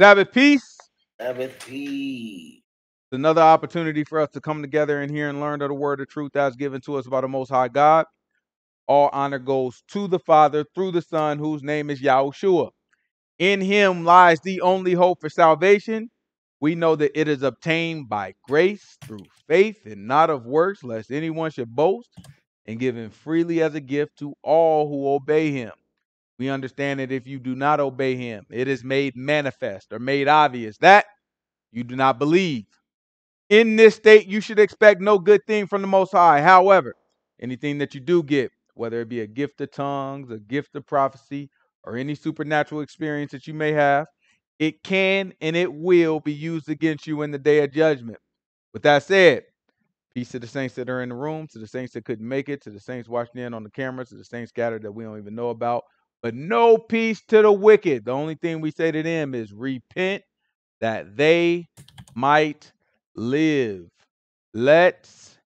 Sabbath peace. Sabbath peace. It's another opportunity for us to come together and hear and learn of the word of truth that's given to us by the Most High God. All honor goes to the Father through the Son, whose name is Yahushua. In him lies the only hope for salvation. We know that it is obtained by grace through faith and not of works, lest anyone should boast, and given freely as a gift to all who obey him. We understand that if you do not obey him, it is made manifest or made obvious that you do not believe. In this state, you should expect no good thing from the Most High. However, anything that you do get, whether it be a gift of tongues, a gift of prophecy, or any supernatural experience that you may have, it can and it will be used against you in the day of judgment. With that said, peace to the saints that are in the room, to the saints that couldn't make it, to the saints watching in on the cameras, to the saints scattered that we don't even know about. But no peace to the wicked. The only thing we say to them is repent that they might live. Let's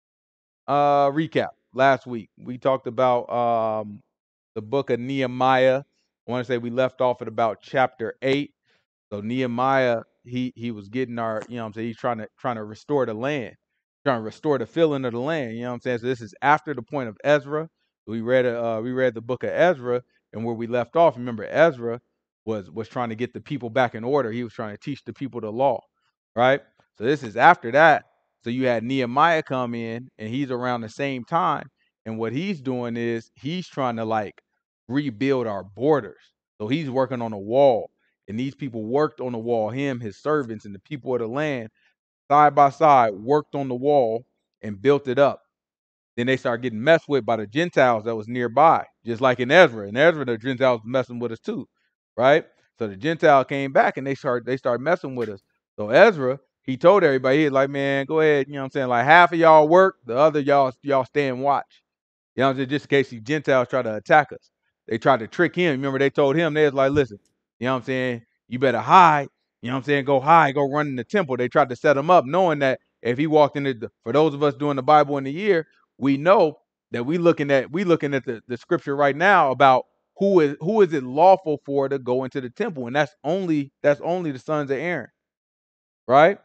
recap. Last week, we talked about the book of Nehemiah. I want to say we left off at about chapter 8. So Nehemiah, he was getting our, you know what I'm saying, he's trying to restore the land, trying to restore the filling of the land. You know what I'm saying? So this is after the point of Ezra. We read the book of Ezra. And where we left off, remember, Ezra was trying to get the people back in order. He was trying to teach the people the law, right? So this is after that. So you had Nehemiah come in, and he's around the same time. And what he's doing is he's trying to, like, rebuild our borders. So he's working on a wall. And these people worked on the wall, him, his servants, and the people of the land, side by side, worked on the wall and built it up. Then they start getting messed with by the Gentiles that was nearby, just like in Ezra. In Ezra, the Gentiles messing with us too, right? So the Gentile came back and they start messing with us. So Ezra, he told everybody, he was like, man, go ahead, you know what I'm saying? Like half of y'all work, the other y'all stay and watch. You know what I'm saying? Just in case these Gentiles try to attack us. They tried to trick him. Remember, they told him, they was like, listen, you know what I'm saying? You better hide. You know what I'm saying? Go hide, go run in the temple. They tried to set him up knowing that if he walked in the, for those of us doing the Bible in the year, we know that we looking at the scripture right now about who is it lawful for to go into the temple, and that's only the sons of Aaron, right?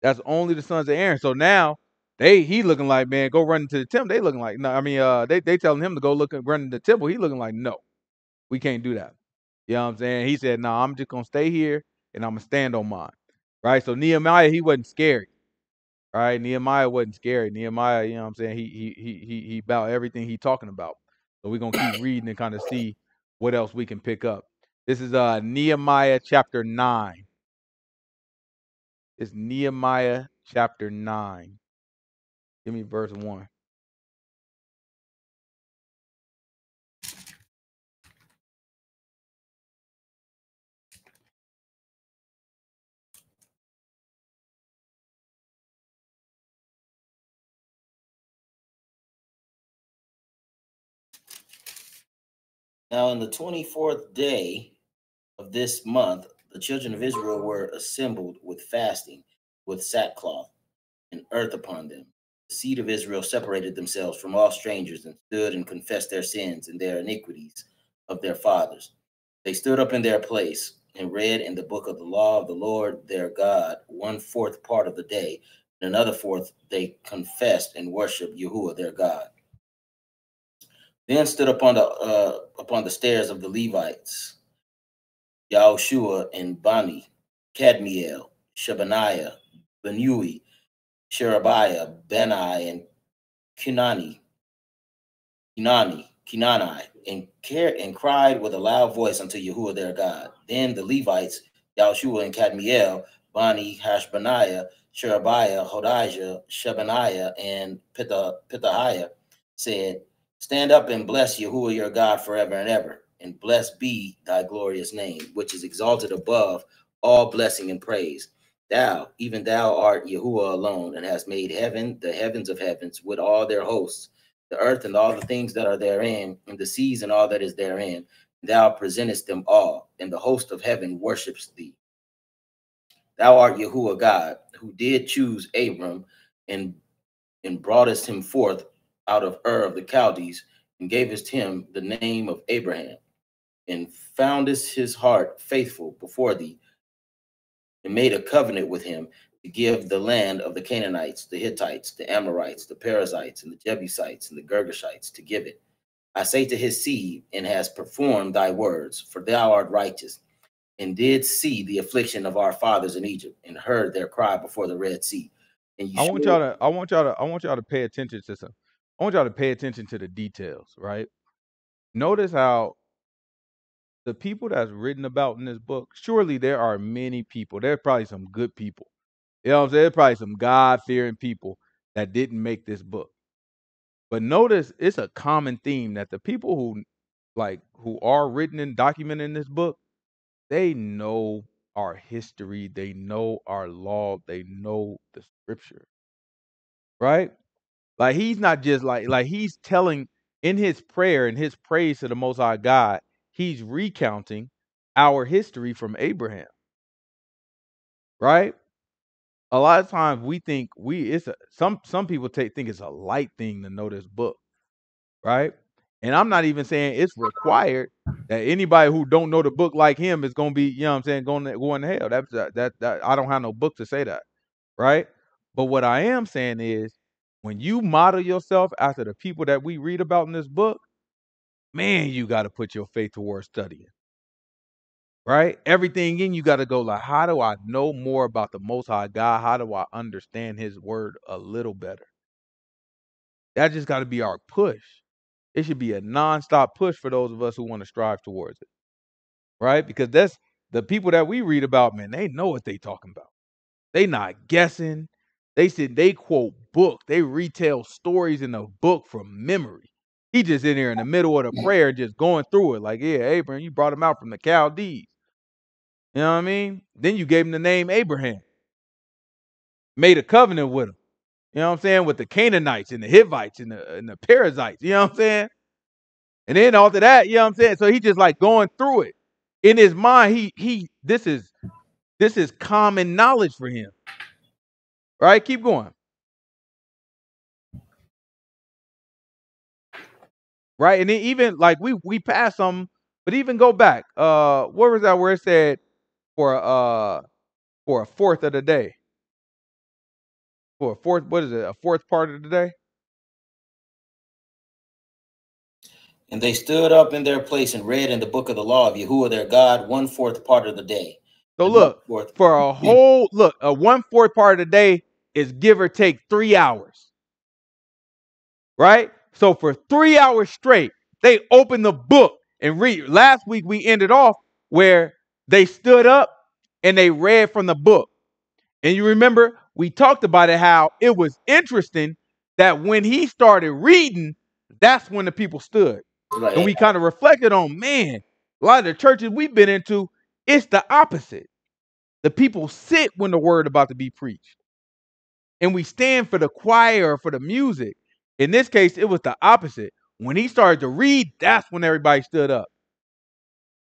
That's only the sons of Aaron. So now he looking like, man, go run into the temple. They looking like, no, I mean, they telling him to go look and run into the temple. He looking like, no, we can't do that. You know what I'm saying? He said, no, I'm just gonna stay here and I'm gonna stand on mine, right? So Nehemiah, he wasn't scared. All right, Nehemiah wasn't scary. Nehemiah, you know what I'm saying, he about everything he talking about. So we're going to keep reading and kind of see what else we can pick up. This is Nehemiah chapter 9. It's Nehemiah chapter 9. Give me verse 1. Now, in the 24th day of this month, the children of Israel were assembled with fasting, with sackcloth and earth upon them. The seed of Israel separated themselves from all strangers and stood and confessed their sins and their iniquities of their fathers. They stood up in their place and read in the book of the law of the Lord their God 1/4 part of the day, and another fourth they confessed and worshiped Yahuwah their God. Then stood upon the stairs of the Levites, Yahushua and Bani, Kadmiel, Shebaniah, Benui, Sherebiah, Benai, and Kenani, and cried with a loud voice unto Yahuwah their God. Then the Levites, Yahushua and Kadmiel, Bani, Hashbaniah, Sherebiah, Hodijah, Shebaniah, and Pithahiah said, stand up and bless Yahuwah your God forever and ever, and blessed be thy glorious name, which is exalted above all blessing and praise. Thou, even thou art Yahuwah alone, and hast made heaven, the heavens of heavens, with all their hosts, the earth and all the things that are therein, and the seas and all that is therein. Thou presentest them all, and the host of heaven worships thee. Thou art Yahuwah God, who did choose Abram, and broughtest him forth out of Ur of the Chaldees, and gavest him the name of Abraham, and foundest his heart faithful before thee, and made a covenant with him to give the land of the Canaanites, the Hittites, the Amorites, the Perizzites, and the Jebusites, and the Girgashites, to give it. I say to his seed, and has performed thy words, for thou art righteous, and did see the affliction of our fathers in Egypt, and heard their cry before the Red Sea. And you I want y'all to pay attention to some. I want y'all to pay attention to the details, right? Notice how the people that's written about in this book, surely there are many people. There are probably some good people. You know what I'm saying? There are probably some God-fearing people that didn't make this book. But notice it's a common theme that the people who are written and documented in this book, they know our history, they know our law, they know the scripture, right? Like he's not just like he's telling in his prayer and his praise to the Most High God, he's recounting our history from Abraham, right? A lot of times we think some people think it's a light thing to know this book, right? And I'm not even saying it's required that anybody who don't know the book like him is going to be, you know what I'm saying, going to hell. That I don't have no book to say that, right? But what I am saying is when you model yourself after the people that we read about in this book, man, you got to put your faith towards studying. Right? Everything in you got to go like, how do I know more about the Most High God? How do I understand his word a little better? That just got to be our push. It should be a nonstop push for those of us who want to strive towards it. Right? Because that's the people that we read about, man, they know what they talking about. They not guessing. They quote book. They retell stories in the book from memory. He just in there in the middle of the prayer, just going through it. Like, yeah, Abraham, you brought him out from the Chaldees. You know what I mean? Then you gave him the name Abraham. Made a covenant with him. You know what I'm saying? With the Canaanites and the Hivites and the Perizzites. You know what I'm saying? And then after that, you know what I'm saying? So he just like going through it. In his mind, this is common knowledge for him. Right? Keep going. Right? And then even like we passed some, but even go back. Where was that where it said for a fourth of the day? For a fourth, what is it? A fourth part of the day? And they stood up in their place and read in the book of the law of Yahuwah their God 1/4 part of the day. So and look, a 1/4 part of the day is give or take 3 hours. Right? So for 3 hours straight, they opened the book and read. Last week we ended off where they stood up and they read from the book. And you remember we talked about it, how it was interesting that when he started reading, that's when the people stood. Right. And we kind of reflected on, man, a lot of the churches we've been into, it's the opposite. The people sit when the word about to be preached. And we stand for the choir, or for the music. In this case, it was the opposite. When he started to read, that's when everybody stood up.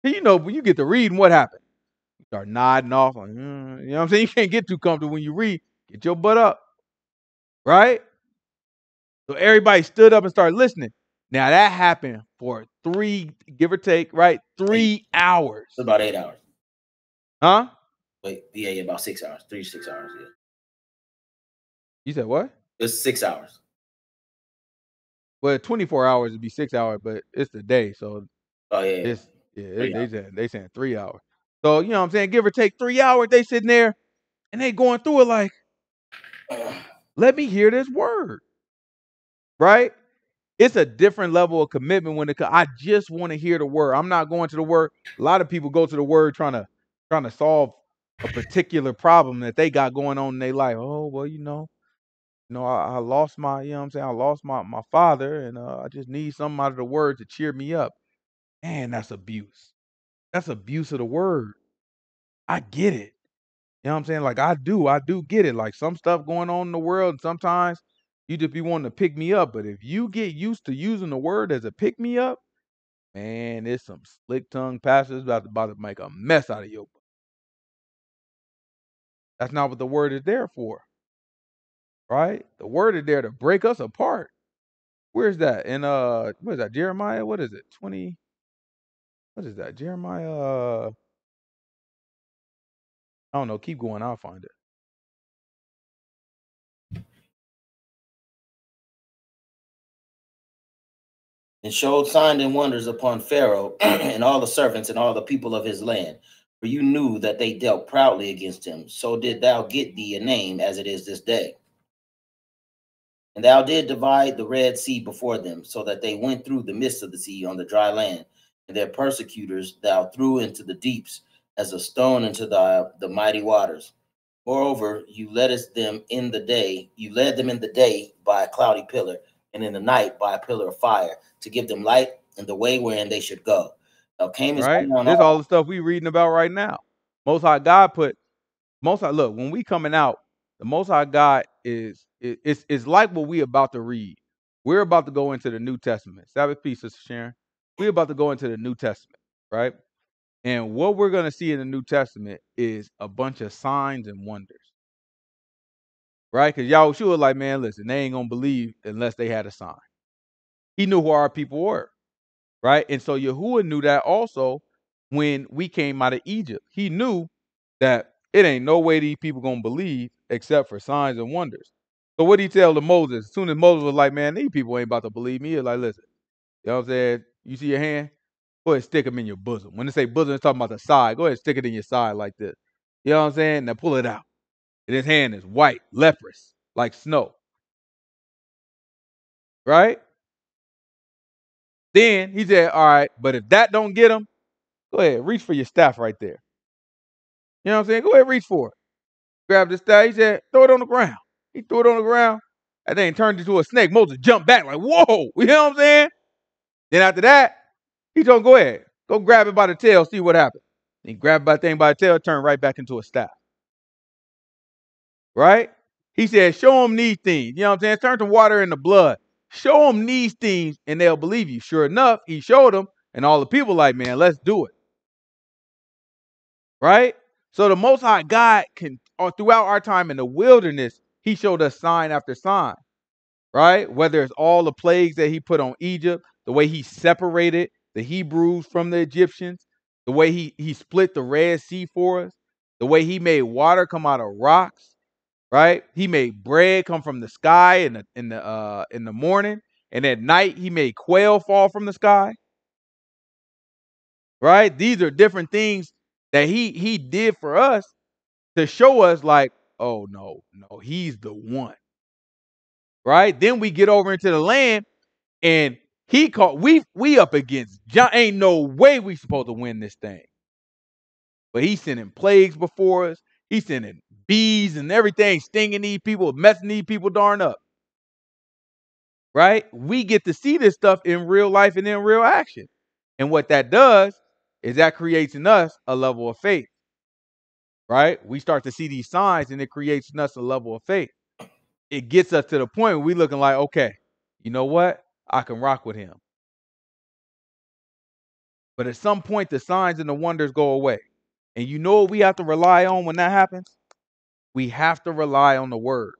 And you know, when you get to reading, what happened? You start nodding off. Like, you know what I'm saying? You can't get too comfortable when you read. Get your butt up. Right? So everybody stood up and started listening. Now, that happened for 3, give or take, right? 3 hours. It's about 8 hours. Huh? Wait, yeah, about 6 hours. 3 to 6 hours, yeah. You said what? It's 6 hours. Well, 24 hours would be 6 hours, but it's the day. So they saying 3 hours. So, you know what I'm saying? Give or take 3 hours, they sitting there and they going through it like, let me hear this word. Right? It's a different level of commitment when I just want to hear the word. I'm not going to the word. A lot of people go to the word trying to solve a particular problem that they got going on in their life. Oh, well, I lost my, you know what I'm saying? I lost my father, and I just need something out of the word to cheer me up. Man, that's abuse. That's abuse of the word. I get it. You know what I'm saying? Like, I do get it. Like, some stuff going on in the world, and sometimes you just be wanting to pick me up. But if you get used to using the word as a pick me up, man, there's some slick tongue pastors about to make a mess out of your book. That's not what the word is there for. Right? The word is there to break us apart. Where's that? In what is that? Jeremiah? What is it? 20? What is that? Jeremiah I don't know. Keep going. I'll find it. And showed signs and wonders upon Pharaoh and all the servants and all the people of his land. For you knew that they dealt proudly against him. So did thou get thee a name as it is this day. And thou did divide the Red Sea before them, so that they went through the midst of the sea on the dry land. And their persecutors thou threw into the deeps as a stone into the mighty waters. Moreover, you led them in the day by a cloudy pillar, and in the night by a pillar of fire, to give them light in the way wherein they should go. Thou camest down on all. This is all the stuff we're reading about right now. Most High God put, look, when we coming out, the Most High God is, it's like what we're about to read. We're about to go into the New Testament. Sabbath peace, Sister Sharon. We're about to go into the New Testament, right? And what we're going to see in the New Testament is a bunch of signs and wonders, right? Because Yahushua like, man, listen, they ain't going to believe unless they had a sign. He knew who our people were, right? And so Yahuwah knew that also when we came out of Egypt. He knew that it ain't no way these people going to believe except for signs and wonders. So what did he tell to Moses? As soon as Moses was like, man, these people ain't about to believe me, he was like, listen, you know what I'm saying? You see your hand? Go ahead and stick them in your bosom. When they say bosom, it's talking about the side. Go ahead and stick it in your side like this. You know what I'm saying? Now pull it out. And his hand is white, leprous, like snow. Right? Then he said, all right, but if that don't get him, go ahead, reach for your staff right there. You know what I'm saying? Go ahead, reach for it. Grab the staff. He said, throw it on the ground. He threw it on the ground. And then turned into a snake. Moses jumped back like, whoa. You know what I'm saying? Then after that, he told him, go ahead, go grab it by the tail, see what happens. He grabbed that thing by the tail, turned right back into a staff. Right? He said, show them these things. You know what I'm saying? Turn the water into blood. Show them these things and they'll believe you. Sure enough, he showed them and all the people like, man, let's do it. Right? So the Most High God can, throughout our time in the wilderness, he showed us sign after sign. Right? Whether it's all the plagues that he put on Egypt, the way he separated the Hebrews from the Egyptians, the way he split the Red Sea for us, the way he made water come out of rocks, right? He made bread come from the sky in the morning, and at night he made quail fall from the sky, right? These are different things that he did for us to show us like, oh, no, he's the one, right? Then we get over into the land and he called, we up against John. Ain't no way we supposed to win this thing. But he's sending plagues before us. He's sending bees and everything, stinging these people, messing these people darn up. Right? We get to see this stuff in real life and in real action. And what that does is that creates in us a level of faith. Right? We start to see these signs and it creates in us a level of faith. It gets us to the point where we're looking like, okay, you know what? I can rock with him. But at some point, the signs and the wonders go away. And you know what we have to rely on when that happens? We have to rely on the word.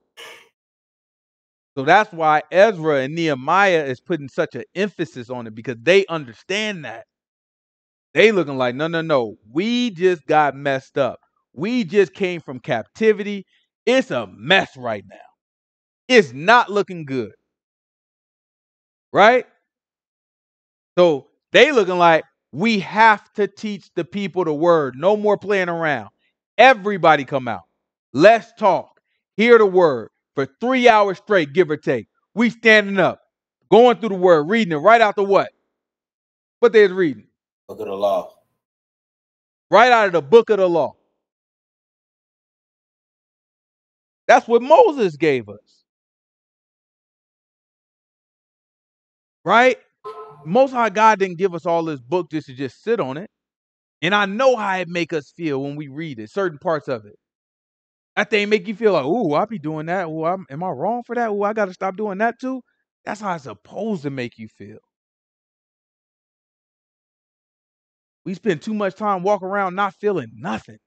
So that's why Ezra and Nehemiah is putting such an emphasis on it, because they understand that. They looking like, no. We just got messed up. We just came from captivity. It's a mess right now. It's not looking good. Right? So they looking like, we have to teach the people the word. No more playing around. Everybody come out. Let's talk. Hear the word for 3 hours straight, give or take. We standing up, going through the word, reading it right out the what? What they is reading? Book of the law. Right out of the book of the law. That's what Moses gave us. Right? Most High God didn't give us all this book just to just sit on it. And I know how it make us feel when we read it, certain parts of it. That thing make you feel like, ooh, I be doing that. Ooh, am I wrong for that? Ooh, I got to stop doing that too. That's how it's supposed to make you feel. We spend too much time walking around not feeling nothing.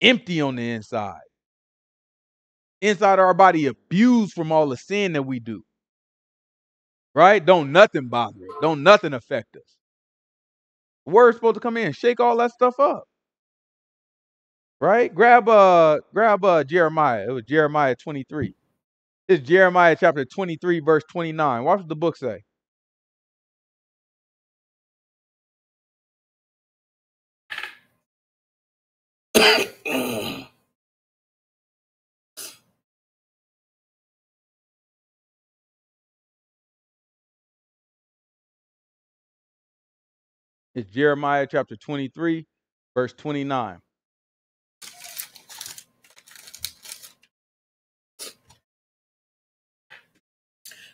Empty on the inside. Inside our body abused from all the sin that we do. Right? Don't nothing bother us. Don't nothing affect us. The word's supposed to come in and shake all that stuff up. Right? Grab Jeremiah. It was Jeremiah 23. It's Jeremiah chapter 23, verse 29. Watch what the book say. It's Jeremiah chapter 23, verse 29.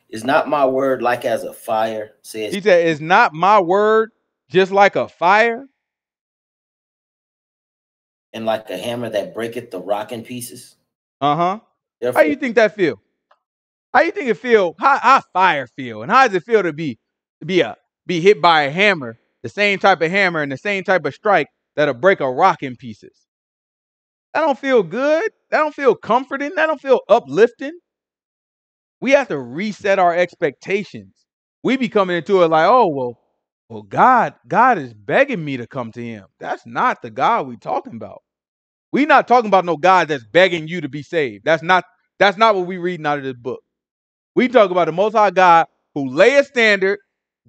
Is not my word like as a fire? Says he said, is not my word just like a fire? And like a hammer that breaketh the rock in pieces? Uh-huh. How do you think that feel? How do you think it feel? How fire feel? And how does it feel to be hit by a hammer? The same type of hammer and the same type of strike that'll break a rock in pieces. That don't feel good. That don't feel comforting. That don't feel uplifting. We have to reset our expectations. We be coming into it like, oh, well, God is begging me to come to him. That's not the God we're talking about. We're not talking about no God that's begging you to be saved. That's not what we're reading out of this book. We talk about the Most High God who lay a standard,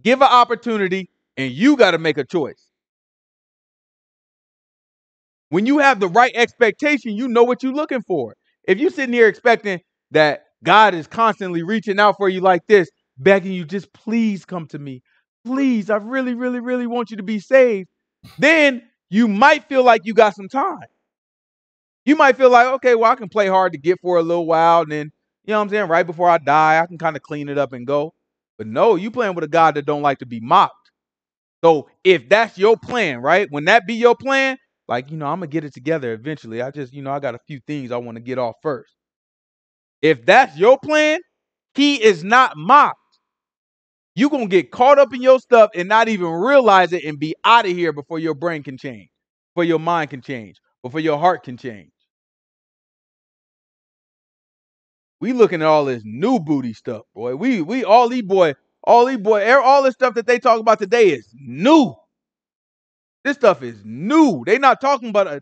give an opportunity, and you got to make a choice. When you have the right expectation, you know what you're looking for. If you're sitting here expecting that God is constantly reaching out for you like this, begging you, just please come to me. Please, I really, really, really want you to be saved. Then you might feel like you got some time. You might feel like, okay, well, I can play hard to get for a little while. And then, you know what I'm saying? Right before I die, I can kind of clean it up and go. But no, you playing with a God that don't like to be mocked. So if that's your plan, right, when that be your plan, like, you know, I'm going to get it together eventually. I just, you know, I got a few things I want to get off first. If that's your plan, he is not mocked. You're going to get caught up in your stuff and not even realize it and be out of here before your brain can change, before your mind can change, before your heart can change. We looking at all this new booty stuff, boy. We all these boy. All this stuff that they talk about today is new. This stuff is new. They not talking about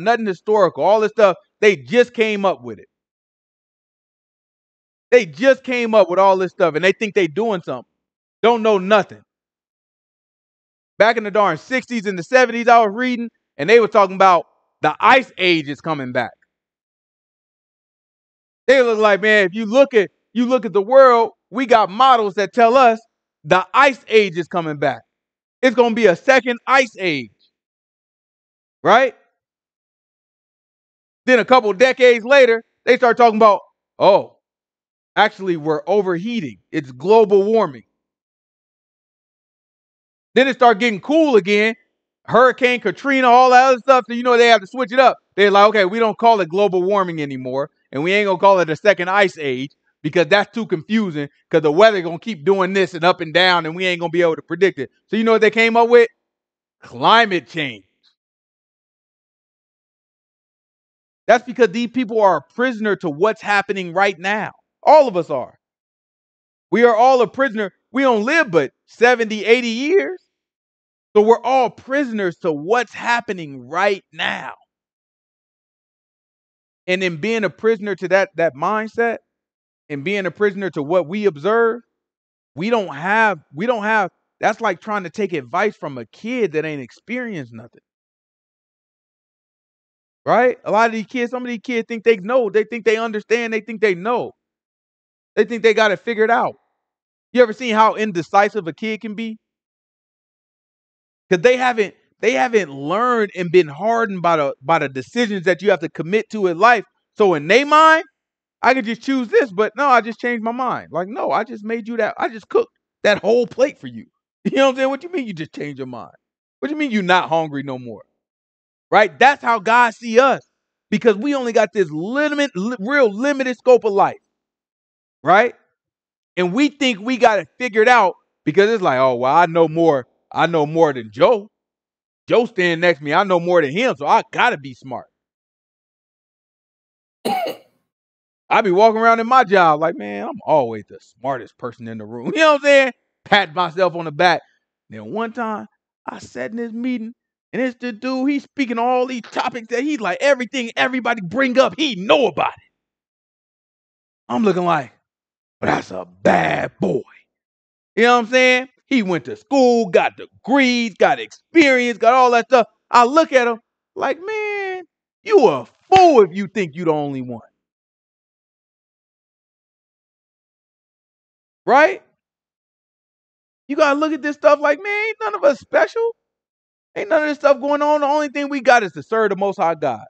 nothing historical. All this stuff, they just came up with it. They just came up with all this stuff, and they think they doing something. Don't know nothing. Back in the darn 60s and the 70s, I was reading, and they were talking about the ice age is coming back. They look like, man, if you look at the world, we got models that tell us the ice age is coming back. It's going to be a second ice age. Right? Then a couple decades later, they start talking about, oh, actually, we're overheating. It's global warming. Then it starts getting cool again. Hurricane Katrina, all that other stuff. So, you know, they have to switch it up. They're like, okay, we don't call it global warming anymore. And we ain't going to call it a second ice age. Because that's too confusing because the weather going to keep doing this and up and down and we ain't going to be able to predict it. So you know what they came up with? Climate change. That's because these people are a prisoner to what's happening right now. All of us are. We are all a prisoner. We don't live but 70, 80 years. So we're all prisoners to what's happening right now. And in being a prisoner to that mindset, and being a prisoner to what we observe, we don't have, that's like trying to take advice from a kid that ain't experienced nothing. Right? A lot of these kids, some of these kids think they know, they think they understand, they think they know. They think they got it figured out. You ever seen how indecisive a kid can be? Because they haven't learned and been hardened by the decisions that you have to commit to in life. So in their mind, I could just choose this, but no, I just changed my mind. Like, no, I just made you that. I just cooked that whole plate for you. You know what I'm saying? What do you mean you just changed your mind? What do you mean you're not hungry no more? Right? That's how God see us because we only got this real limited scope of life. Right? And we think we got it figured out because it's like, oh, well, I know more than Joe. Joe standing next to me. I know more than him. So I got to be smart. I be walking around in my job like, man, I'm always the smartest person in the room. You know what I'm saying? Pat myself on the back. Then one time I sat in this meeting And it's the dude, he's speaking all these topics that he's like, everything everybody bring up, he know about it. I'm looking like, but that's a bad boy. You know what I'm saying? He went to school, got degrees, got experience, got all that stuff. I look at him like, man, you a fool if you think you the only one. Right? You got to look at this stuff like, man, ain't none of us special. Ain't none of this stuff going on. The only thing we got is to serve the Most High God.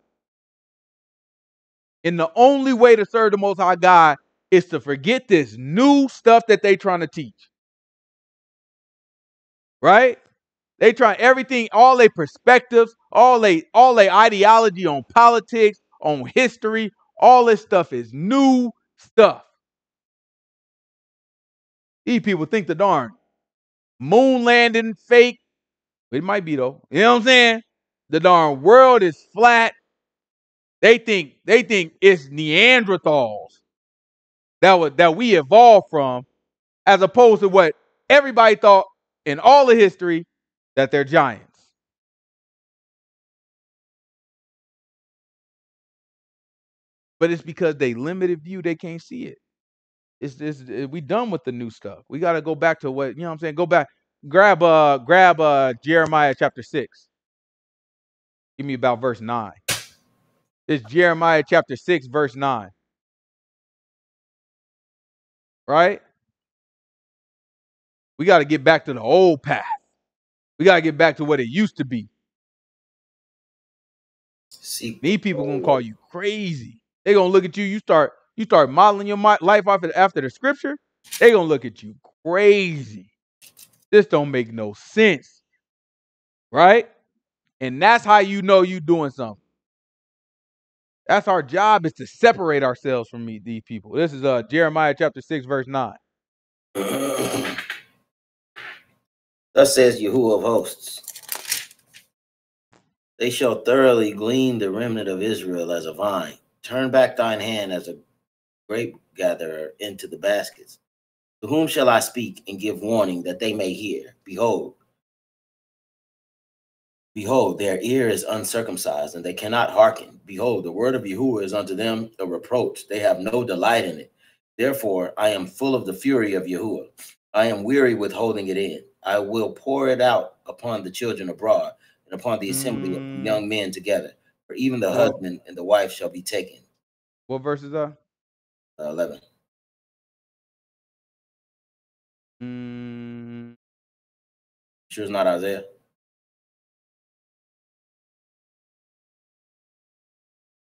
And the only way to serve the Most High God is to forget this new stuff that they trying to teach. Right? They try everything, all their perspectives, all their ideology on politics, on history, all this stuff is new stuff. These people think the darn moon landing fake. It might be though. You know what I'm saying? The darn world is flat. They think it's Neanderthals that we evolved from, as opposed to what everybody thought in all of history, that they're giants. But it's because they limited view, they can't see it. We done with the new stuff. We got to go back to what, you know what I'm saying? Go back, grab Jeremiah chapter 6. Give me about verse 9. It's Jeremiah chapter 6, verse 9. Right? We got to get back to the old path. We got to get back to what it used to be. See, these people going to call you crazy. They're going to look at you. You start modeling your life off after the scripture. They're going to look at you crazy. This don't make no sense. Right? And that's how you know you're doing something. That's our job, is to separate ourselves from these people. This is Jeremiah chapter 6, verse 9. Thus says Yahuwah of hosts, they shall thoroughly glean the remnant of Israel as a vine. Turn back thine hand as a grape gatherer into the baskets. To whom shall I speak and give warning that they may hear? Behold, their ear is uncircumcised, and they cannot hearken. Behold, the word of Yahuwah is unto them a reproach. They have no delight in it. Therefore, I am full of the fury of Yahuwah. I am weary with holding it in. I will pour it out upon the children abroad and upon the assembly of young men together. For even the husband and the wife shall be taken. What verses are? 11. Sure it's not Isaiah?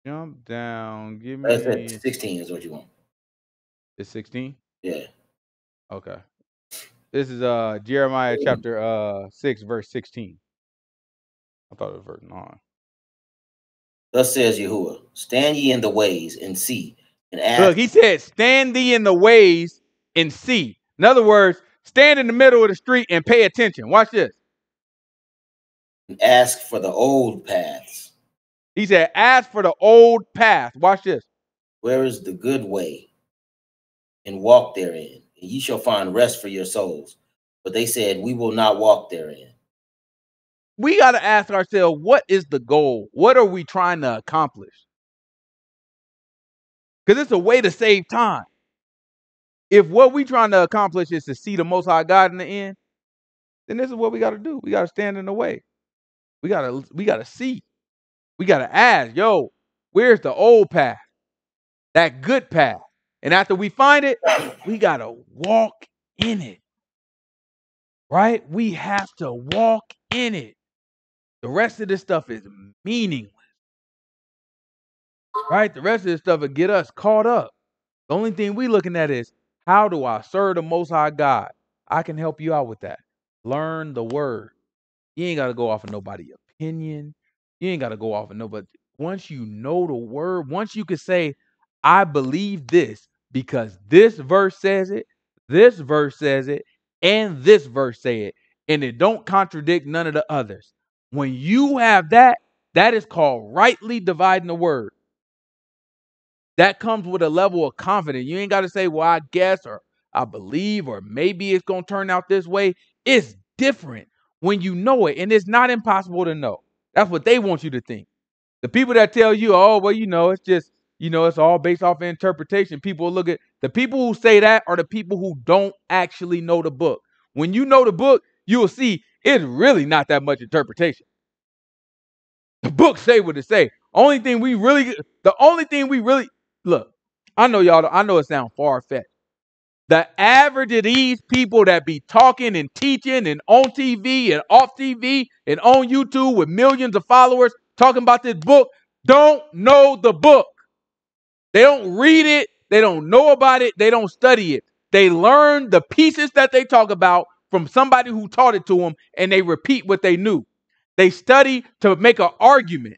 Jump down. Give me. That's 16 is what you want. It's 16? Yeah. Okay. This is Jeremiah chapter 6, verse 16. I thought it was verse 9. Thus says Yahuwah, stand ye in the ways and see. And ask. Look, he said, stand ye in the ways and see. In other words, stand in the middle of the street and pay attention. Watch this. And ask for the old paths. He said, ask for the old path. Watch this. Where is the good way? And walk therein, and ye shall find rest for your souls. But they said, we will not walk therein. We got to ask ourselves, what is the goal? What are we trying to accomplish? Because it's a way to save time. If what we're trying to accomplish is to see the Most High God in the end, then this is what we got to do. We got to stand in the way. We got to see. We got to ask, yo, where's the old path? That good path. And after we find it, we got to walk in it. Right? We have to walk in it. The rest of this stuff is meaningless. Right? The rest of this stuff will get us caught up. The only thing we're looking at is, how do I serve the Most High God? I can help you out with that. Learn the word. You ain't got to go off of nobody's opinion. You ain't got to go off of nobody. Once you know the word, once you can say, I believe this because this verse says it, this verse says it, and this verse say it, and it don't contradict none of the others. When you have that, that is called rightly dividing the word. That comes with a level of confidence. You ain't got to say, well, I guess, or I believe, or maybe it's going to turn out this way. It's different. when you know it. And it's not impossible to know. That's what they want you to think. The people that tell you, oh, well, you know, it's just, you know, it's all based off of interpretation. People look at the people who say that are the people who don't actually know the book. When you know the book, you will see it's really not that much interpretation. The book say what it say. The only thing we really look, I know y'all, I know it sounds far-fetched. The average of these people that be talking and teaching and on TV and off TV and on YouTube with millions of followers talking about this book don't know the book. They don't read it. They don't know about it. They don't study it. They learn the pieces that they talk about from somebody who taught it to them, and they repeat what they knew. They study to make an argument,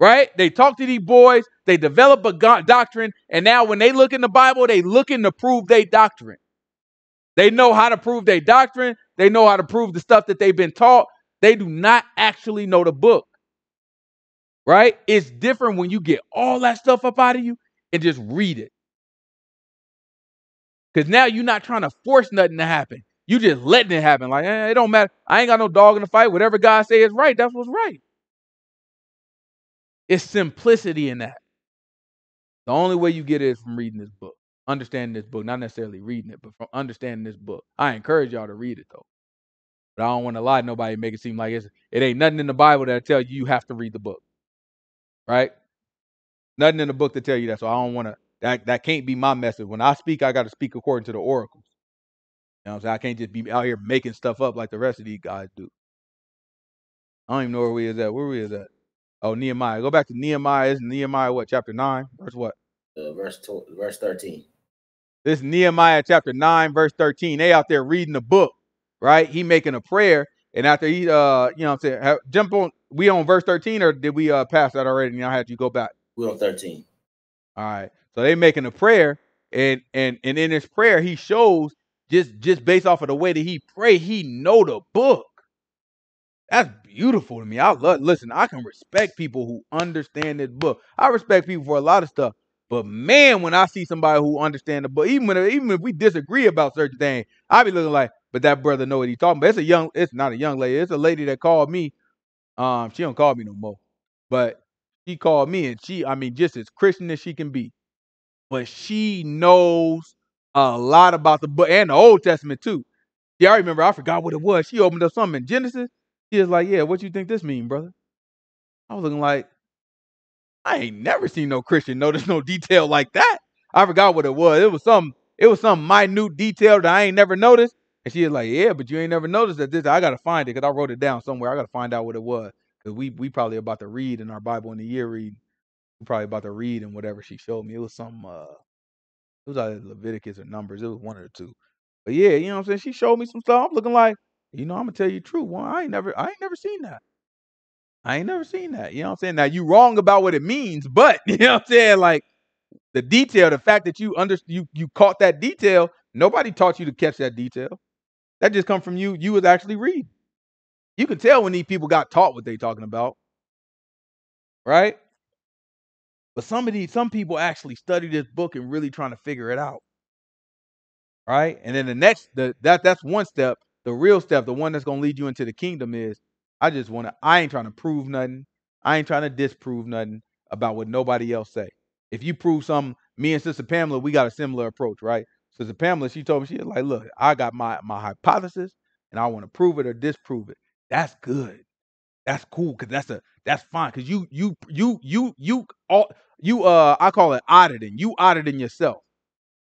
right? They talk to these boys. They develop a doctrine. And now when they look in the Bible, they looking to prove their doctrine. They know how to prove their doctrine. They know how to prove the stuff that they've been taught. They do not actually know the book, right? It's different when you get all that stuff up out of you and just read it. Because now you're not trying to force nothing to happen. You just letting it happen. Like, it don't matter. I ain't got no dog in the fight. Whatever God say is right, that's what's right. It's simplicity in that. The only way you get it is from reading this book, understanding this book, not necessarily reading it, but from understanding this book. I encourage y'all to read it, though. But I don't want to lie to nobody and make it seem like it ain't nothing in the Bible that tell you have to read the book, right? Nothing in the book to tell you that. So I don't want to, that can't be my message. When I speak, I got to speak according to the oracles. You know what I'm saying? I can't just be out here making stuff up like the rest of these guys do. I don't even know where we is at. Where we is at? Oh, Nehemiah. Go back to Nehemiah. Isn't Nehemiah what? Chapter 9? Verse what? Verse 13. This is Nehemiah chapter 9, verse 13. They out there reading the book, right? He making a prayer. And after he, you know what I'm saying? Jump on. We on verse 13 or did we pass that already? And I had you go back. We on 13. All right. So they making a prayer. And in his prayer, he shows just based off of the way that he prayed, he know the book. That's beautiful to me. Listen, I can respect people who understand this book. I respect people for a lot of stuff. But man, when I see somebody who understands the book, even if we disagree about certain things, I be looking like, but that brother know what he's talking about. It's not a young lady. It's a lady that called me. She don't call me no more. But she called me and just as Christian as she can be. But she knows a lot about the book and the Old Testament too. Yeah, I remember. I forgot what it was. She opened up something in Genesis. She was like, yeah, what you think this mean, brother? I was looking like, I ain't never seen no Christian notice no detail like that. I forgot what it was. It was some minute detail that I ain't never noticed. And she was like, yeah, but you ain't never noticed that this. I got to find it because I wrote it down somewhere. I got to find out what it was because we probably about to read in our Bible in the year reading. We're probably about to read and whatever she showed me. It was some, it was either Leviticus or Numbers. It was one or two. But yeah, you know what I'm saying? She showed me some stuff. I'm looking like, you know, I'm going to tell you the truth. Well, I ain't never seen that. I ain't never seen that. You know what I'm saying? Now, you wrong about what it means, but you know what I'm saying? Like the detail, the fact that you caught that detail, nobody taught you to catch that detail. That just come from you. You was actually reading. You can tell when these people got taught what they talking about, right? But some people actually study this book and really trying to figure it out, right? And then that's one step. The real step, the one that's going to lead you into the kingdom is, I ain't trying to prove nothing. I ain't trying to disprove nothing about what nobody else say. If you prove something, me and Sister Pamela, we got a similar approach, right? Sister Pamela, she told me, she was like, look, I got my hypothesis and I want to prove it or disprove it. That's good. That's cool. Cause that's fine. Cause I call it auditing. You auditing yourself,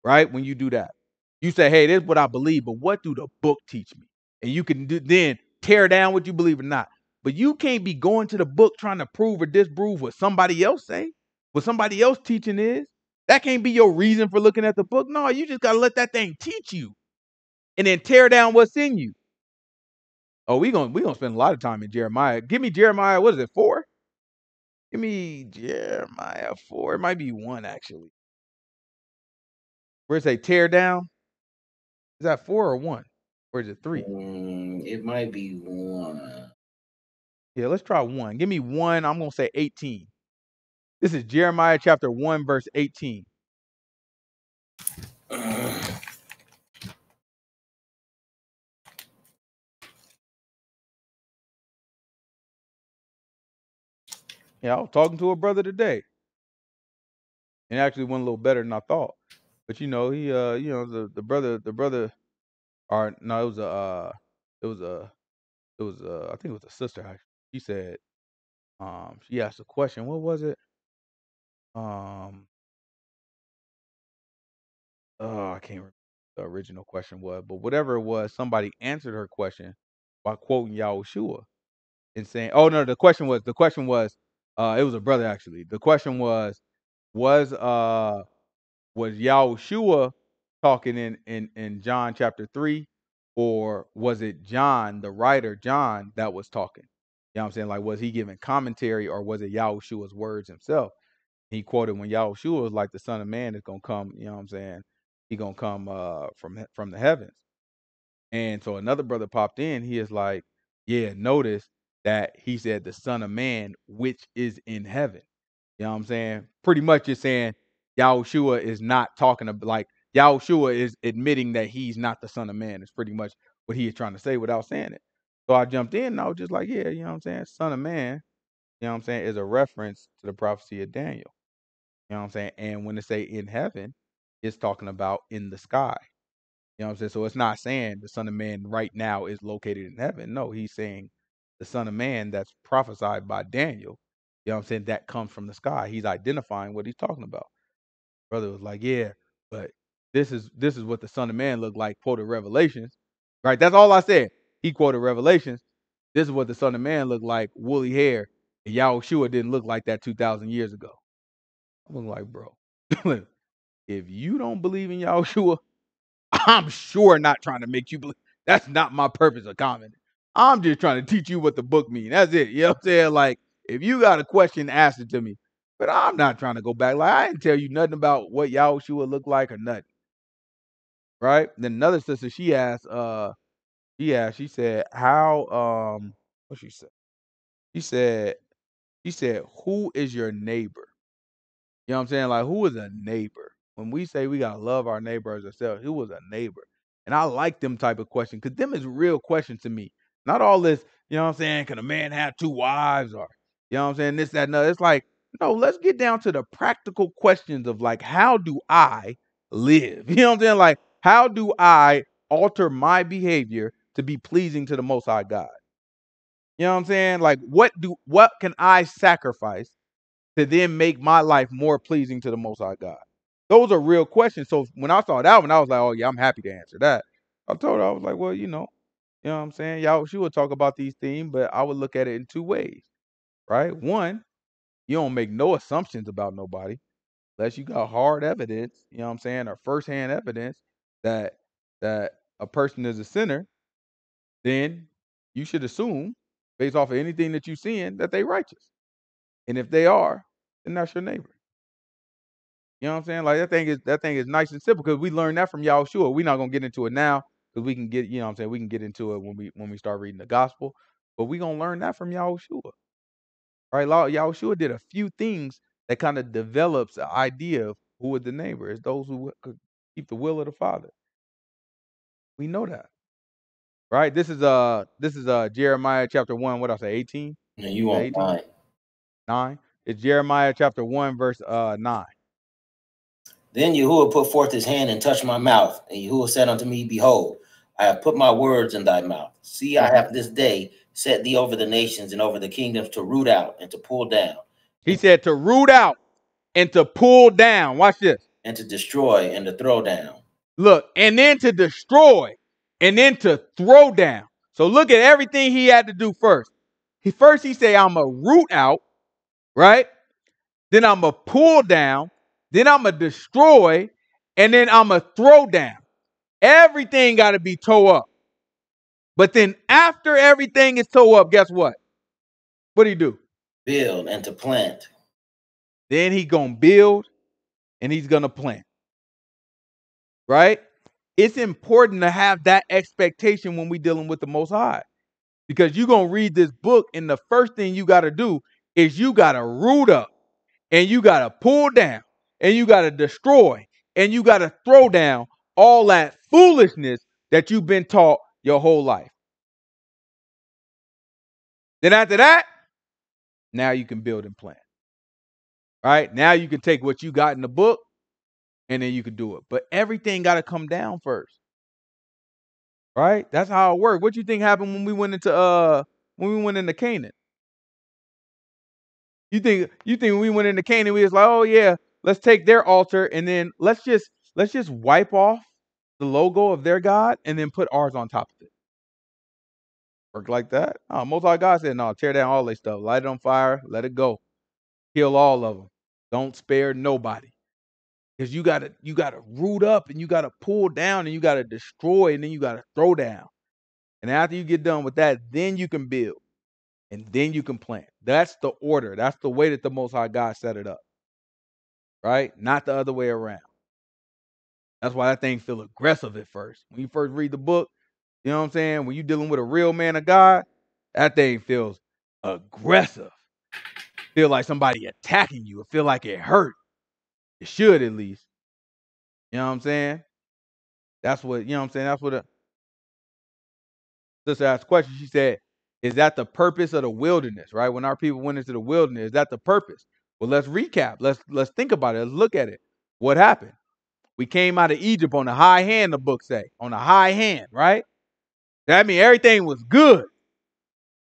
right? When you do that. You say, hey, this is what I believe, but what do the book teach me? And you can then tear down what you believe or not. But you can't be going to the book trying to prove or disprove what somebody else say, what somebody else teaching is. That can't be your reason for looking at the book. No, you just got to let that thing teach you and then tear down what's in you. Oh, we gonna spend a lot of time in Jeremiah. Give me Jeremiah, what is it, 4? Give me Jeremiah 4. It might be 1, actually. Where it say tear down? Is that 4 or 1? Or is it 3? It might be 1. Yeah, let's try 1. Give me 1. I'm going to say 18. This is Jeremiah chapter 1, verse 18. Yeah, I was talking to a brother today, and actually went a little better than I thought. But you know, he, you know, the brother, or no, it was a, I think it was a sister. Actually. She said, she asked a question. What was it? I can't remember what the original question was, but whatever it was, somebody answered her question by quoting Yahushua and saying, "Oh no, the question was, it was a brother actually. The question was Yahushua talking in John chapter 3, or was it John, the writer John, that was talking? You know what I'm saying? Like, was he giving commentary, or was it Yahushua's words himself?" He quoted when Yahushua was like, the Son of Man is going to come, you know what I'm saying? He going to come from the heavens. And so another brother popped in. He is like, yeah, notice that he said the Son of Man, which is in heaven. You know what I'm saying? Pretty much just saying Yahushua is not talking about, like, Yahushua is admitting that he's not the Son of Man. It's pretty much what he is trying to say without saying it. So I jumped in and I was just like, yeah, you know what I'm saying? Son of Man, you know what I'm saying, is a reference to the prophecy of Daniel. You know what I'm saying? And when it say in heaven, it's talking about in the sky. You know what I'm saying? So it's not saying the Son of Man right now is located in heaven. No, he's saying the Son of Man that's prophesied by Daniel, you know what I'm saying, that comes from the sky. He's identifying what he's talking about. Brother was like, yeah, but this is what the Son of Man looked like, quoted Revelations. Right? That's all I said. He quoted Revelations. This is what the Son of Man looked like, woolly hair. And Yahushua didn't look like that 2,000 years ago. I'm like, bro, if you don't believe in Yahushua, I'm sure not trying to make you believe. That's not my purpose of commenting. I'm just trying to teach you what the book means. That's it. You know what I'm saying? Like, if you got a question, ask it to me. But I'm not trying to go back. Like, I didn't tell you nothing about what Yahushua looked like or nothing. Right? Then another sister, she asked, she said, how, what she said? She said, who is your neighbor? You know what I'm saying? Like, who is a neighbor? When we say we got to love our neighbor as ourselves, who was a neighbor? And I like them type of questions, because them is real questions to me. Not all this, you know what I'm saying, can a man have two wives, or, you know what I'm saying, this, that, and other. It's like, no, let's get down to the practical questions of, like, how do I live? You know what I'm saying? Like, how do I alter my behavior to be pleasing to the Most High God? You know what I'm saying? Like, what can I sacrifice to then make my life more pleasing to the Most High God? Those are real questions. So when I saw that one, I was like, oh yeah, I'm happy to answer that. I told her, I was like, well, you know what I'm saying? Y'all, she would talk about these themes, but I would look at it in two ways, right? One, you don't make no assumptions about nobody unless you got hard evidence, you know what I'm saying, or firsthand evidence that a person is a sinner. Then you should assume, based off of anything that you're seeing, that they righteous. And if they are, then that's your neighbor. You know what I'm saying? Like, that thing is nice and simple, because we learned that from Yahushua. We're not gonna get into it now, because we can get, you know what I'm saying, we can get into it when we start reading the gospel. But we're gonna learn that from Yahushua. Right? Yahushua did a few things that kind of develops the idea of who is the neighbor. It's those who could keep the will of the Father. We know that. Right? This is Jeremiah chapter 1, what I say, 18? No, you want 9. 9. It's Jeremiah chapter 1, verse 9. Then Yahuwah put forth his hand and touched my mouth, and Yahuwah said unto me, behold, I have put my words in thy mouth. See, I have this day set thee over the nations and over the kingdoms to root out and to pull down. He said to root out and to pull down. Watch this. And to destroy and to throw down. Look, and then to destroy and then to throw down. So look at everything he had to do first. First he said, I'm going to root out, right? Then I'm going to pull down. Then I'm going to destroy, and then I'm going to throw down. Everything got to be tore up. But then after everything is tore up, guess what? What do you do? Build and to plant. Then he going to build, and he's going to plant. Right? It's important to have that expectation when we're dealing with the Most High. Because you're going to read this book, and the first thing you got to do is you got to root up, and you got to pull down, and you got to destroy, and you got to throw down all that foolishness that you've been taught your whole life. Then after that, Now you can build and plan. All right. Now you can take what you got in the book and then you can do it. But everything got to come down first. All right. That's how it worked. What do you think happened when we went into Canaan? You think when we went into Canaan, we was like, oh yeah, let's take their altar and then let's just wipe off the logo of their God and then put ours on top of it. Work like that? No, Most High God said, no, tear down all their stuff. Light it on fire. Let it go. Kill all of them. Don't spare nobody. Because you gotta root up and you gotta pull down and you gotta destroy and then you gotta throw down. And after you get done with that, then you can build. And then you can plant. That's the order. That's the way that the Most High God set it up. Right? Not the other way around. That's why that thing feels aggressive at first. When you first read the book, you know what I'm saying? When you're dealing with a real man of God, that thing feels aggressive. Feel like somebody attacking you. It feel like it hurt. It should at least. You know what I'm saying? That's what, you know what I'm saying? That's what a sister asked a question. She said, is that the purpose of the wilderness, right? When our people went into the wilderness, is that the purpose? Well, let's recap. Let's think about it. Let's look at it. What happened? We came out of Egypt on the high hand, the book say. On the high hand, right? That means everything was good.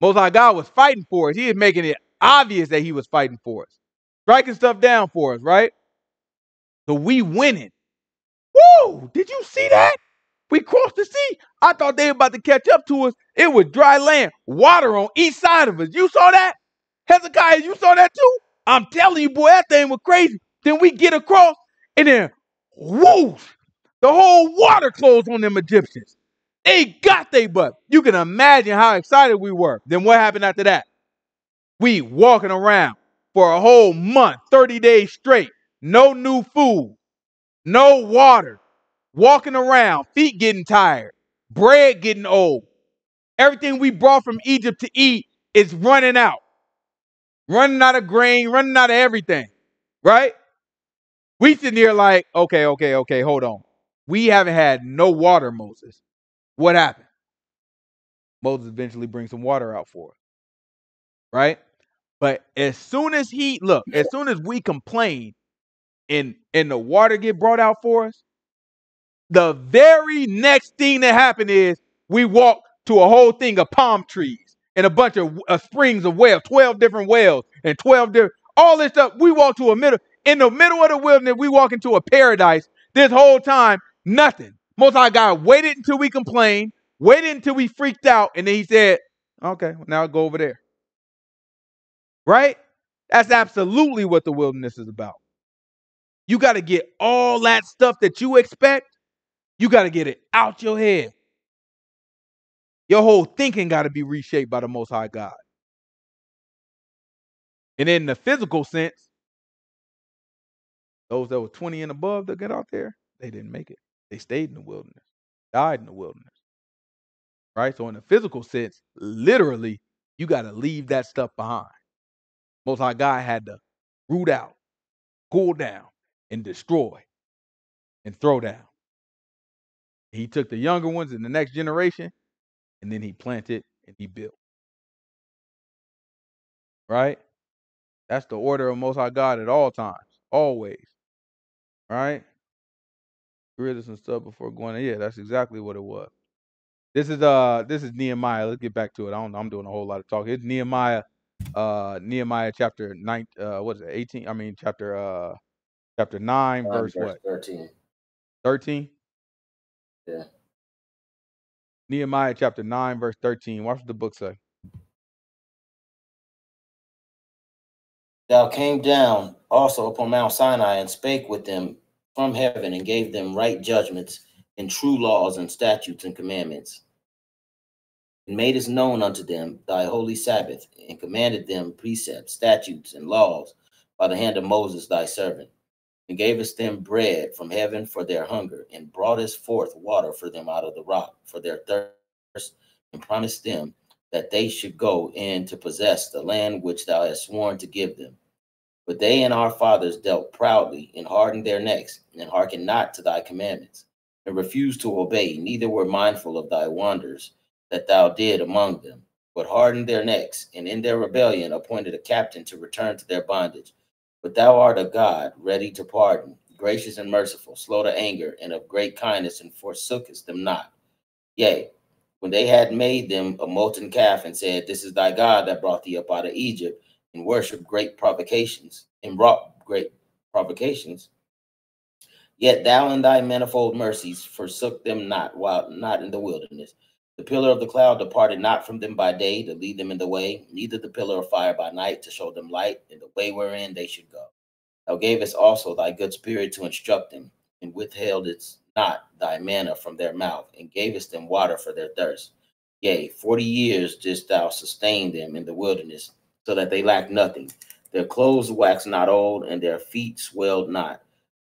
Most High God was fighting for us. He is making it obvious that he was fighting for us. Striking stuff down for us, right? So we winning. Woo! Did you see that? We crossed the sea. I thought they were about to catch up to us. It was dry land, water on each side of us. You saw that? Hezekiah, you saw that too? I'm telling you, boy, that thing was crazy. Then we get across and then, whoosh, the whole water closed on them Egyptians. They got they butt. You can imagine how excited we were. Then what happened after that? We walking around for a whole month, 30 days straight. No new food, no water. Walking around, feet getting tired, bread getting old. Everything we brought from Egypt to eat is running out. Running out of grain, running out of everything, right? We sitting here like, okay, hold on. We haven't had no water, Moses. What happened? Moses eventually brings some water out for us, right? But as soon as we complain and the water get brought out for us, the very next thing that happened is we walked to a whole thing of palm trees and a bunch of springs of wells, 12 different wells and 12 different, all this stuff. We walked to in the middle of the wilderness, we walk into a paradise. This whole time, nothing. Most High God waited until we complained, waited until we freaked out. And then he said, okay, now go over there. Right? That's absolutely what the wilderness is about. You got to get all that stuff that you expect. You got to get it out your head. Your whole thinking got to be reshaped by the Most High God. And in the physical sense, those that were 20 and above that got out there, they didn't make it. They stayed in the wilderness, died in the wilderness. Right? So in the physical sense, literally, you got to leave that stuff behind. Most High God had to root out, pull down, and destroy, and throw down. He took the younger ones in the next generation, and then he planted and he built. Right? That's the order of Most High God at all times, always. Right? Read this and stuff before going. Yeah, that's exactly what it was. This is Nehemiah. Let's get back to it. I don't know. I'm doing a whole lot of talking. It's Nehemiah chapter 9. What is it? 18. I mean chapter 9, verse what? 13. 13. Yeah. Nehemiah chapter 9, verse 13. Watch what the book say. Thou came down also upon Mount Sinai and spake with them from heaven and gave them right judgments and true laws and statutes and commandments. And madest known unto them thy holy Sabbath and commanded them precepts, statutes, and laws by the hand of Moses thy servant. And gavest them bread from heaven for their hunger, and broughtest forth water for them out of the rock for their thirst, and promised them that they should go in to possess the land which thou hast sworn to give them. But they and our fathers dealt proudly, and hardened their necks, and hearkened not to thy commandments, and refused to obey, neither were mindful of thy wonders that thou did among them, but hardened their necks, and in their rebellion appointed a captain to return to their bondage. But thou art a God, ready to pardon, gracious and merciful, slow to anger, and of great kindness, and forsookest them not. Yea, when they had made them a molten calf, and said, This is thy God that brought thee up out of Egypt, and worshipped great provocations, and wrought great provocations. Yet thou in thy manifold mercies forsook them not, while not in the wilderness. The pillar of the cloud departed not from them by day to lead them in the way, neither the pillar of fire by night to show them light in the way wherein they should go. Thou gavest also thy good spirit to instruct them, and withheldest not thy manna from their mouth, and gavest them water for their thirst. Yea, 40 years didst thou sustain them in the wilderness, so that they lacked nothing. Their clothes waxed not old, and their feet swelled not.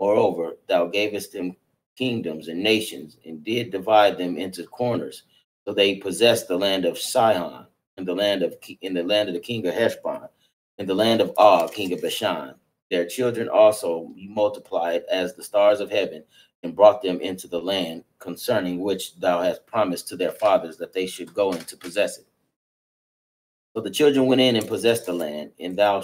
Moreover, thou gavest them kingdoms and nations, and did divide them into corners. So they possessed the land of Sihon, and the land of the king of Heshbon, and the land of Og, king of Bashan. Their children also you multiplied as the stars of heaven, and brought them into the land concerning which thou hast promised to their fathers that they should go in to possess it. So the children went in and possessed the land, and thou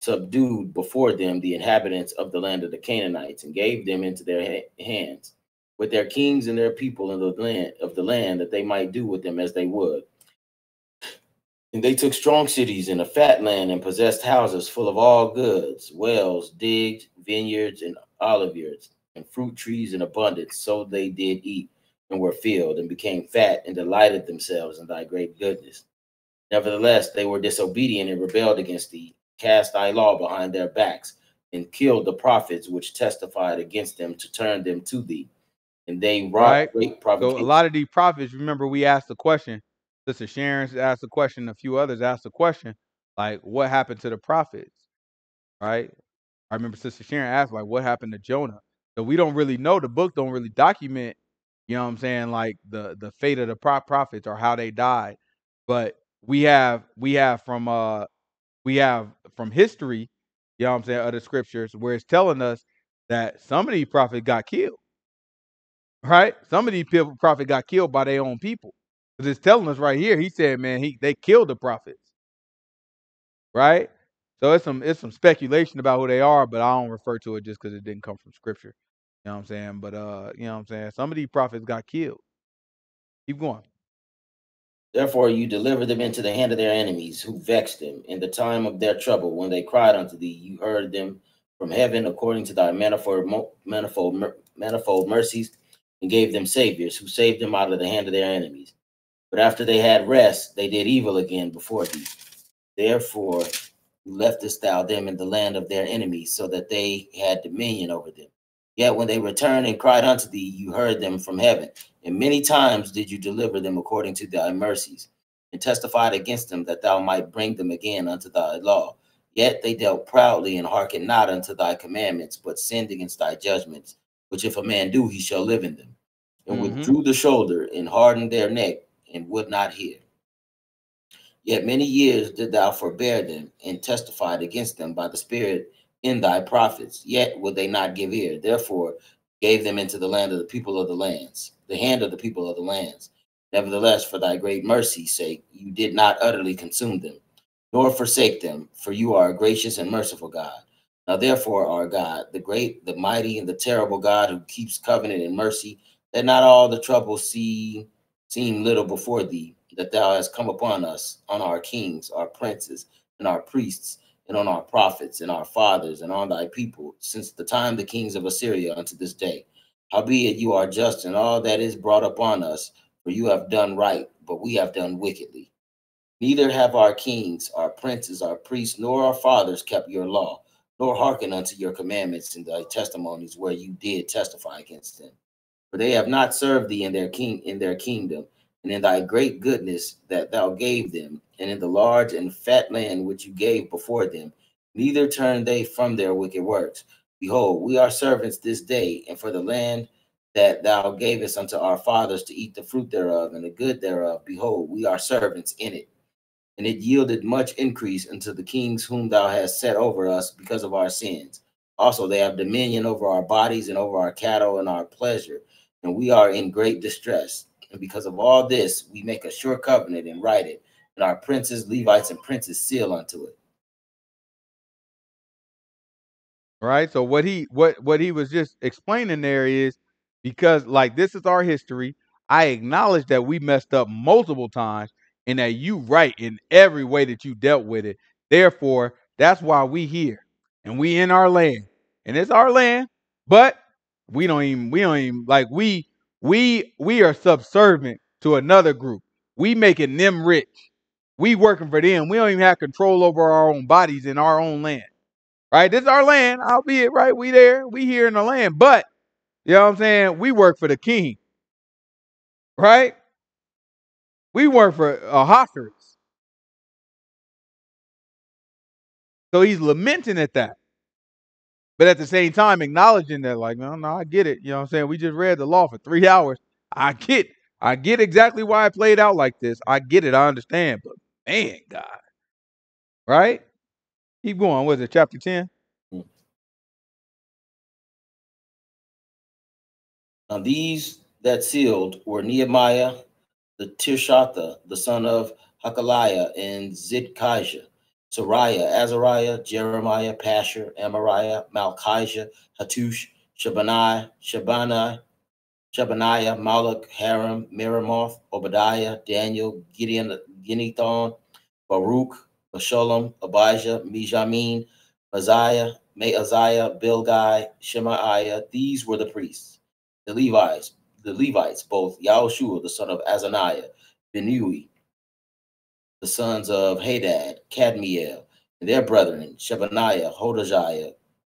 subdued before them the inhabitants of the land of the Canaanites, and gave them into their hands, with their kings and their people in the land of the land, that they might do with them as they would. And they took strong cities and a fat land, and possessed houses full of all goods, wells digged, vineyards and oliveyards, and fruit trees in abundance. So they did eat, and were filled, and became fat, and delighted themselves in thy great goodness. Nevertheless, they were disobedient, and rebelled against thee, cast thy law behind their backs, and killed the prophets which testified against them to turn them to thee. And they wrought great provocation. So a lot of these prophets, remember, we asked the question. Sister Sharon asked the question. A few others asked the question, like, what happened to the prophets? Right? I remember Sister Sharon asked, like, what happened to Jonah? So we don't really know. The book don't really document, you know what I'm saying, like the fate of the prophets or how they died. But we have from history, you know what I'm saying, other scriptures where it's telling us that some of these prophets got killed. Right? Some of these prophets got killed by their own people. Because it's telling us right here, he said, man, they killed the prophets. Right? So it's some speculation about who they are, but I don't refer to it just because it didn't come from scripture. You know what I'm saying? But you know what I'm saying? Some of these prophets got killed. Keep going. Therefore you delivered them into the hand of their enemies who vexed them. In the time of their trouble, when they cried unto thee, you heard them from heaven according to thy manifold mercies, and gave them saviors who saved them out of the hand of their enemies. But after they had rest, they did evil again before thee. Therefore leftest thou them in the land of their enemies, so that they had dominion over them. Yet when they returned and cried unto thee, you heard them from heaven. And many times did you deliver them according to thy mercies, and testified against them that thou might bring them again unto thy law. Yet they dealt proudly, and hearkened not unto thy commandments, but sinned against thy judgments, which if a man do, he shall live in them. And withdrew the shoulder, and hardened their neck, and would not hear. Yet many years did thou forbear them, and testified against them by the Spirit in thy prophets. Yet would they not give ear. Therefore gave them into the land of the people of the lands, the hand of the people of the lands. Nevertheless, for thy great mercy's sake, you did not utterly consume them, nor forsake them, for you are a gracious and merciful God. Now therefore, our God, the great, the mighty, and the terrible God, who keeps covenant and mercy, that not all the trouble seem little before thee, that thou hast come upon us, on our kings, our princes, and our priests, and on our prophets, and our fathers, and on thy people, since the time the kings of Assyria unto this day. Howbeit you are just in all that is brought upon us, for you have done right, but we have done wickedly. Neither have our kings, our princes, our priests, nor our fathers kept your law, nor hearken unto your commandments and thy testimonies where you did testify against them. For they have not served thee in their kingdom, and in thy great goodness that thou gave them, and in the large and fat land which you gave before them, neither turned they from their wicked works. Behold, we are servants this day, and for the land that thou gavest unto our fathers to eat the fruit thereof and the good thereof, behold, we are servants in it. And it yielded much increase unto the kings whom thou hast set over us because of our sins. Also they have dominion over our bodies and over our cattle and our pleasure, and we are in great distress. And because of all this, we make a sure covenant and write it, and our princes, Levites, and princes seal unto it. All right. So what he was just explaining there is, because like this is our history. I acknowledge that we messed up multiple times and that you right in every way that you dealt with it. Therefore, that's why we here and we in our land, and it's our land, but we don't even like we are subservient to another group. We making them rich. We working for them. We don't even have control over our own bodies in our own land. Right? This is our land, albeit, right? We there, we here in the land, but you know what I'm saying? We work for the king, right? We work for Ahasuerus. So he's lamenting at that, but at the same time, acknowledging that like, no, I get it. You know what I'm saying? We just read the law for 3 hours. I get exactly why it played out like this. I get it. I understand, but man, God, right? Keep going. Was it chapter 10? Now these that sealed were Nehemiah, the Tirshatha, the son of Hakaliah, and Zidkiah, Sariah, Azariah, Jeremiah, Pasher, Amariah, Malchijah, Hattush, Shabaniah, Malach, Haram, Miramoth, Obadiah, Daniel, Gideon, Ginethon, Baruch, Meshulam, Abijah, Mijamin, Maaziah, Bilgai, Shemaiah. These were the priests. The Levites, both Yahushua, the son of Azaniah, Binui, the sons of Hadad, Kadmiel, and their brethren, Shebaniah, Hodajiah,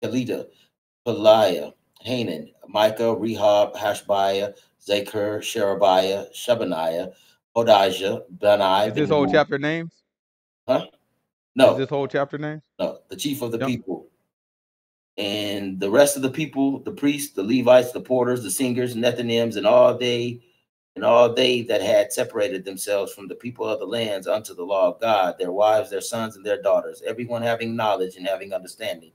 Kalida, Peliah, Hanan, Micah, Rehab, Hashbiah, Zakur, Sherebiah, Shebaniah, Hodijah, Benai. Is this whole chapter names? Huh? No. Is this whole chapter name? No. The chief of the people. And the rest of the people, the priests, the Levites, the porters, the singers, Nethinims, and all they that had separated themselves from the people of the lands unto the law of God, their wives, their sons, and their daughters, everyone having knowledge and having understanding.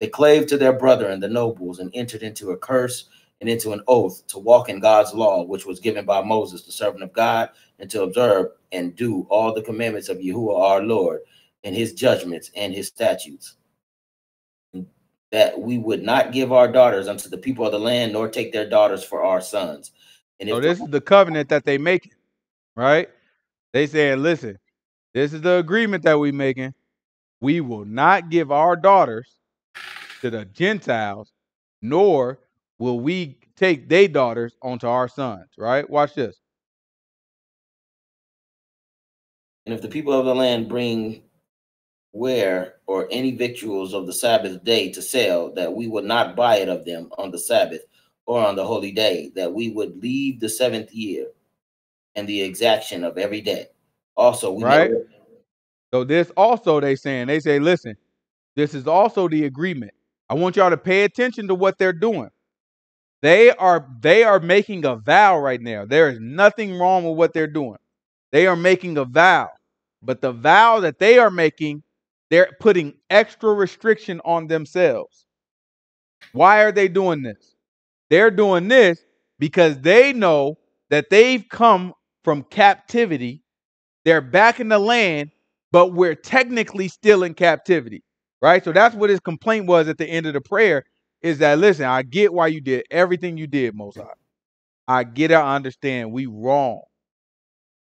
They clave to their brethren, the nobles, and entered into a curse and into an oath to walk in God's law, which was given by Moses, the servant of God, and to observe and do all the commandments of Yahuwah our Lord, and his judgments and his statutes, that we would not give our daughters unto the people of the land, nor take their daughters for our sons. And so this is the covenant that they make, right? They saying, listen, this is the agreement that we making. We will not give our daughters to the Gentiles, nor will we take their daughters onto our sons, right? Watch this. And if the people of the land bring ware or any victuals of the Sabbath day to sell, that we would not buy it of them on the Sabbath or on the holy day, that we would leave the seventh year and the exaction of every day. Also, we right. So this also they say, listen, this is also the agreement. I want y'all to pay attention to what they're doing. They are making a vow right now. There is nothing wrong with what they're doing. They are making a vow, but the vow that they are making, they're putting extra restriction on themselves. Why are they doing this? They're doing this because they know that they've come from captivity. They're back in the land, but we're technically still in captivity, right? So that's what his complaint was at the end of the prayer, is that, listen, I get why you did everything you did, Mosai. I get it. I understand. We wrong.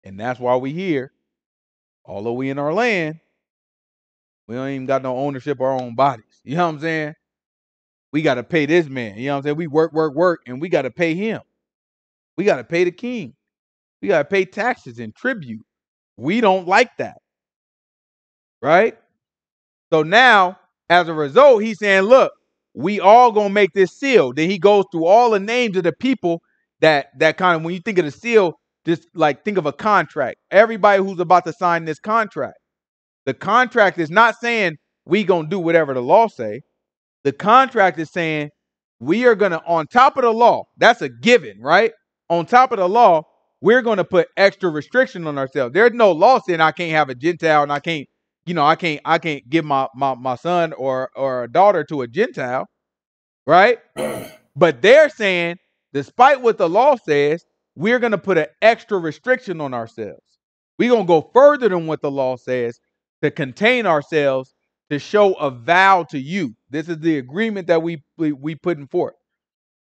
And that's why we here. Although we in our land, we don't even got no ownership of our own bodies. You know what I'm saying? We got to pay this man. You know what I'm saying? We work, and we got to pay him. We got to pay the king. We got to pay taxes and tribute. We don't like that. Right? So now, as a result, he's saying, look, we all going to make this seal. Then he goes through all the names of the people that kind of, when you think of the seal, just like think of a contract. Everybody who's about to sign this contract. The contract is not saying we going to do whatever the law say. The contract is saying we are going to, on top of the law, that's a given, right? On top of the law, we're going to put extra restriction on ourselves. There's no law saying I can't have a Gentile and I can't, you know, I can't give my son or a daughter to a Gentile, right? But they're saying, despite what the law says, we're going to put an extra restriction on ourselves. We're going to go further than what the law says to contain ourselves, to show a vow to you. This is the agreement that we putting forth.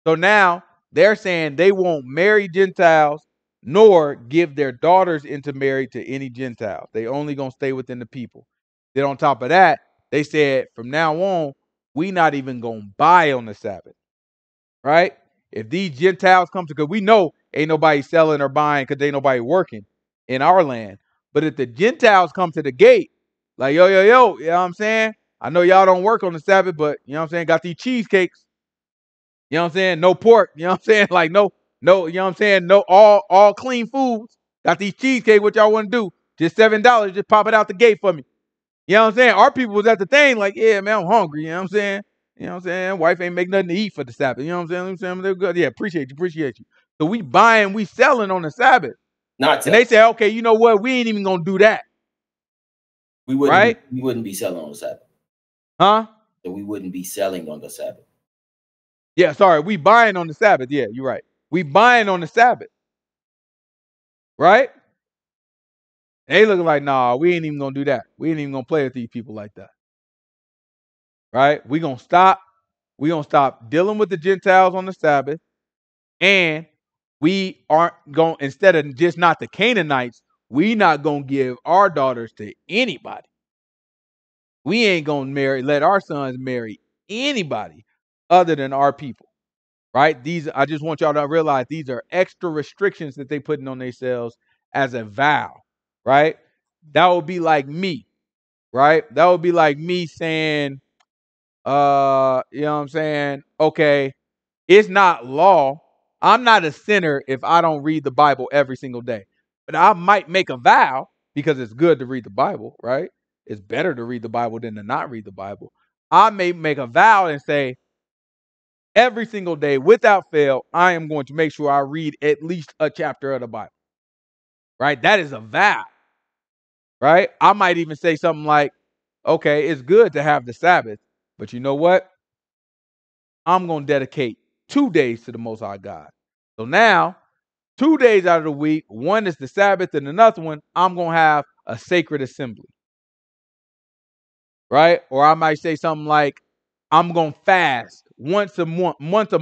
So now they're saying they won't marry Gentiles nor give their daughters into marriage to any Gentiles. They only going to stay within the people. Then on top of that, they said, from now on, we not even going to buy on the Sabbath. Right? If these Gentiles come to, because we know ain't nobody selling or buying because ain't nobody working in our land. But if the Gentiles come to the gate, like, yo, you know what I'm saying? I know y'all don't work on the Sabbath, but you know what I'm saying? Got these cheesecakes. You know what I'm saying? No pork. You know what I'm saying? Like, no, you know what I'm saying? No, all clean foods. Got these cheesecakes. What y'all want to do? Just $7. Just pop it out the gate for me. You know what I'm saying? Our people was at the thing like, yeah, man, I'm hungry. You know what I'm saying? You know what I'm saying? Wife ain't make nothing to eat for the Sabbath. You know what I'm saying? They're good. Yeah, appreciate you. So we buying, we selling on the Sabbath. Not and they say, okay, you know what? We ain't even going to do that. We wouldn't, right? We wouldn't be selling on the Sabbath. Huh? So we wouldn't be selling on the Sabbath. Yeah, sorry. We buying on the Sabbath. Yeah, you're right. We buying on the Sabbath. Right? They looking like, nah, we ain't even going to do that. We ain't even going to play with these people like that. Right? We're going to stop. We're going to stop dealing with the Gentiles on the Sabbath. And we aren't going, instead of just not the Canaanites, we not going to give our daughters to anybody. We ain't going to let our sons marry anybody other than our people. Right? These, I just want y'all to realize these are extra restrictions that they putting on themselves as a vow. Right? That would be like me. Right? That would be like me saying, you know what I'm saying? Okay, it's not law. I'm not a sinner if I don't read the Bible every single day. But I might make a vow because it's good to read the Bible, right? It's better to read the Bible than to not read the Bible. I may make a vow and say, every single day without fail, I am going to make sure I read at least a chapter of the Bible. Right? That is a vow. Right? I might even say something like, okay, it's good to have the Sabbath, but you know what? I'm going to dedicate 2 days to the Most High God. So now, 2 days out of the week, one is the Sabbath and another one, I'm going to have a sacred assembly. Right? Or I might say something like, I'm going to fast once a month to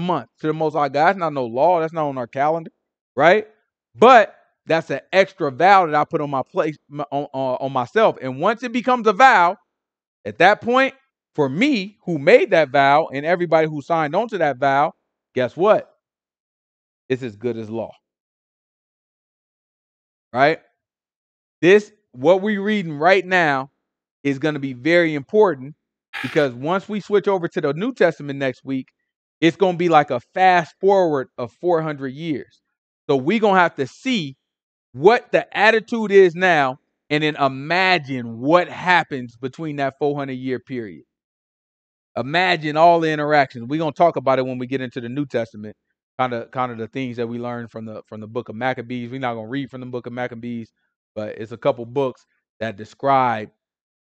the Most High God. That's not no law. That's not on our calendar. Right? But that's an extra vow that I put on my place on myself. And once it becomes a vow, at that point, for me, who made that vow and everybody who signed on to that vow, guess what? It's as good as law. Right? This, what we're reading right now is going to be very important because once we switch over to the New Testament next week, it's going to be like a fast forward of 400 years. So we're going to have to see what the attitude is now and then imagine what happens between that 400-year period. Imagine all the interactions. We're going to talk about it when we get into the New Testament, kind of the things that we learned from the book of Maccabees. We're not going to read from the book of Maccabees, but it's a couple books that describe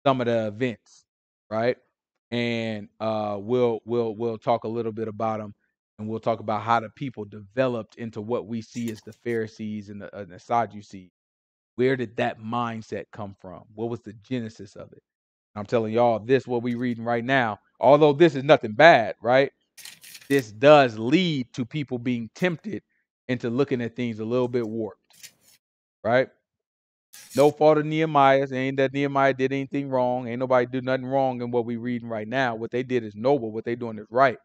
some of the events, right? And we'll talk a little bit about them, and we'll talk about how the people developed into what we see as the Pharisees and the Sadducees. Where did that mindset come from? What was the genesis of it? I'm telling y'all this, what we're reading right now, although this is nothing bad, right? This does lead to people being tempted into looking at things a little bit warped, right? No fault of Nehemiah's. Ain't that Nehemiah did anything wrong. Ain't nobody do nothing wrong in what we're reading right now. What they did is noble. What they're doing is right.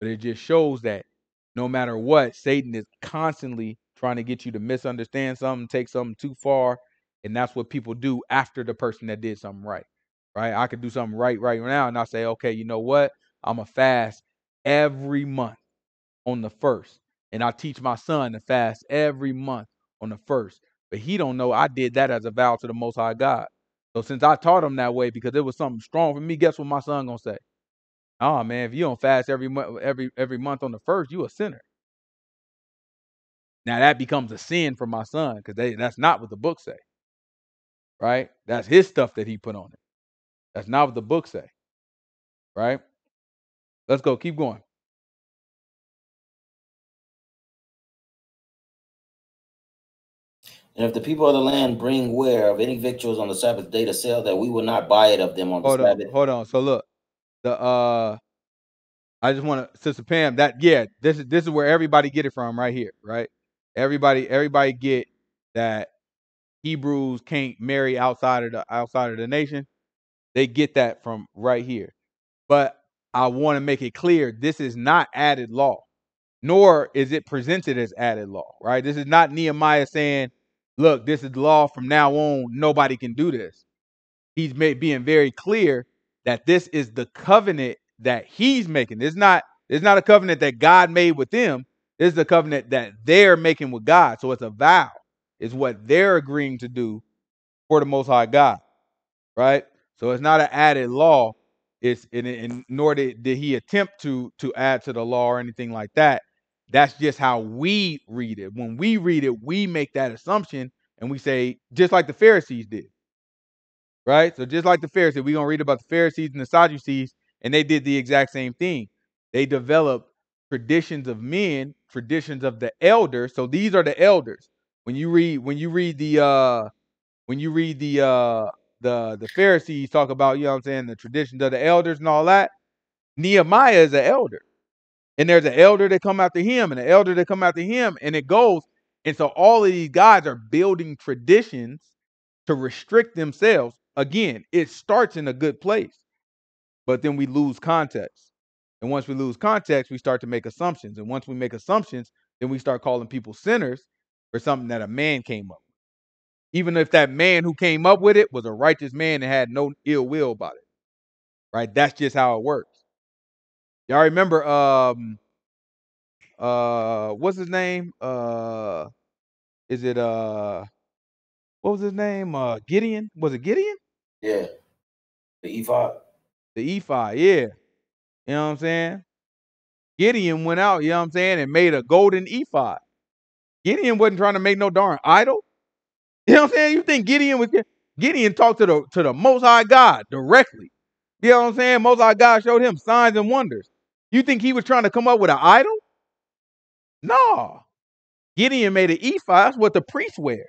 But it just shows that no matter what, Satan is constantly trying to get you to misunderstand something, take something too far. And that's what people do after the person that did something right. Right? I could do something right now. And I say, okay, you know what? I'm a fast every month on the first. And I teach my son to fast every month on the first. But he don't know I did that as a vow to the Most High God. So since I taught him that way, because it was something strong for me, guess what my son gonna say? Oh man, if you don't fast every month on the first, you a sinner. Now that becomes a sin for my son because that's not what the book say, right? That's his stuff that he put on it. That's not what the book say, right? Let's go. Keep going. And if the people of the land bring ware of any victuals on the Sabbath day to sell, that we will not buy it of them on the Sabbath. Hold on. So look, the I just want to, Sister Pam, that, yeah, this is where everybody get it from right here, right? Everybody get that Hebrews can't marry outside of the nation. They get that from right here. But I want to make it clear, this is not added law, nor is it presented as added law, right? This is not Nehemiah saying, look, this is law from now on. Nobody can do this. He's being very clear that this is the covenant that he's making. It's not a covenant that God made with them. This is the covenant that they're making with God. So it's a vow. It's what they're agreeing to do for the Most High God, right? So it's not an added law. It's and nor did he attempt to add to the law or anything like that. That's just how we read it. When we read it, we make that assumption and we say, just like the Pharisees did, right? So just like the Pharisees, we're going to read about the Pharisees and the Sadducees, and they did the exact same thing. They developed traditions of men, traditions of the elders. So these are the elders. When you read the Pharisees talk about, you know what I'm saying, the traditions of the elders and all that, Nehemiah is an elder. And there's an elder that come after him and an elder that come after him, and it goes. And so all of these guys are building traditions to restrict themselves. Again, it starts in a good place, but then we lose context. And once we lose context, we start to make assumptions. And once we make assumptions, then we start calling people sinners for something that a man came up with, even if that man who came up with it was a righteous man and had no ill will about it, right? That's just how it works. Y'all remember, what's his name? What was his name? Gideon? Was it Gideon? Yeah. The ephod. The ephod, yeah. You know what I'm saying? Gideon went out, you know what I'm saying, and made a golden ephod. Gideon wasn't trying to make no darn idol. You know what I'm saying? You think Gideon talked to the Most High God directly. You know what I'm saying? Most High God showed him signs and wonders. You think he was trying to come up with an idol? No. Gideon made an ephod. That's what the priests wear.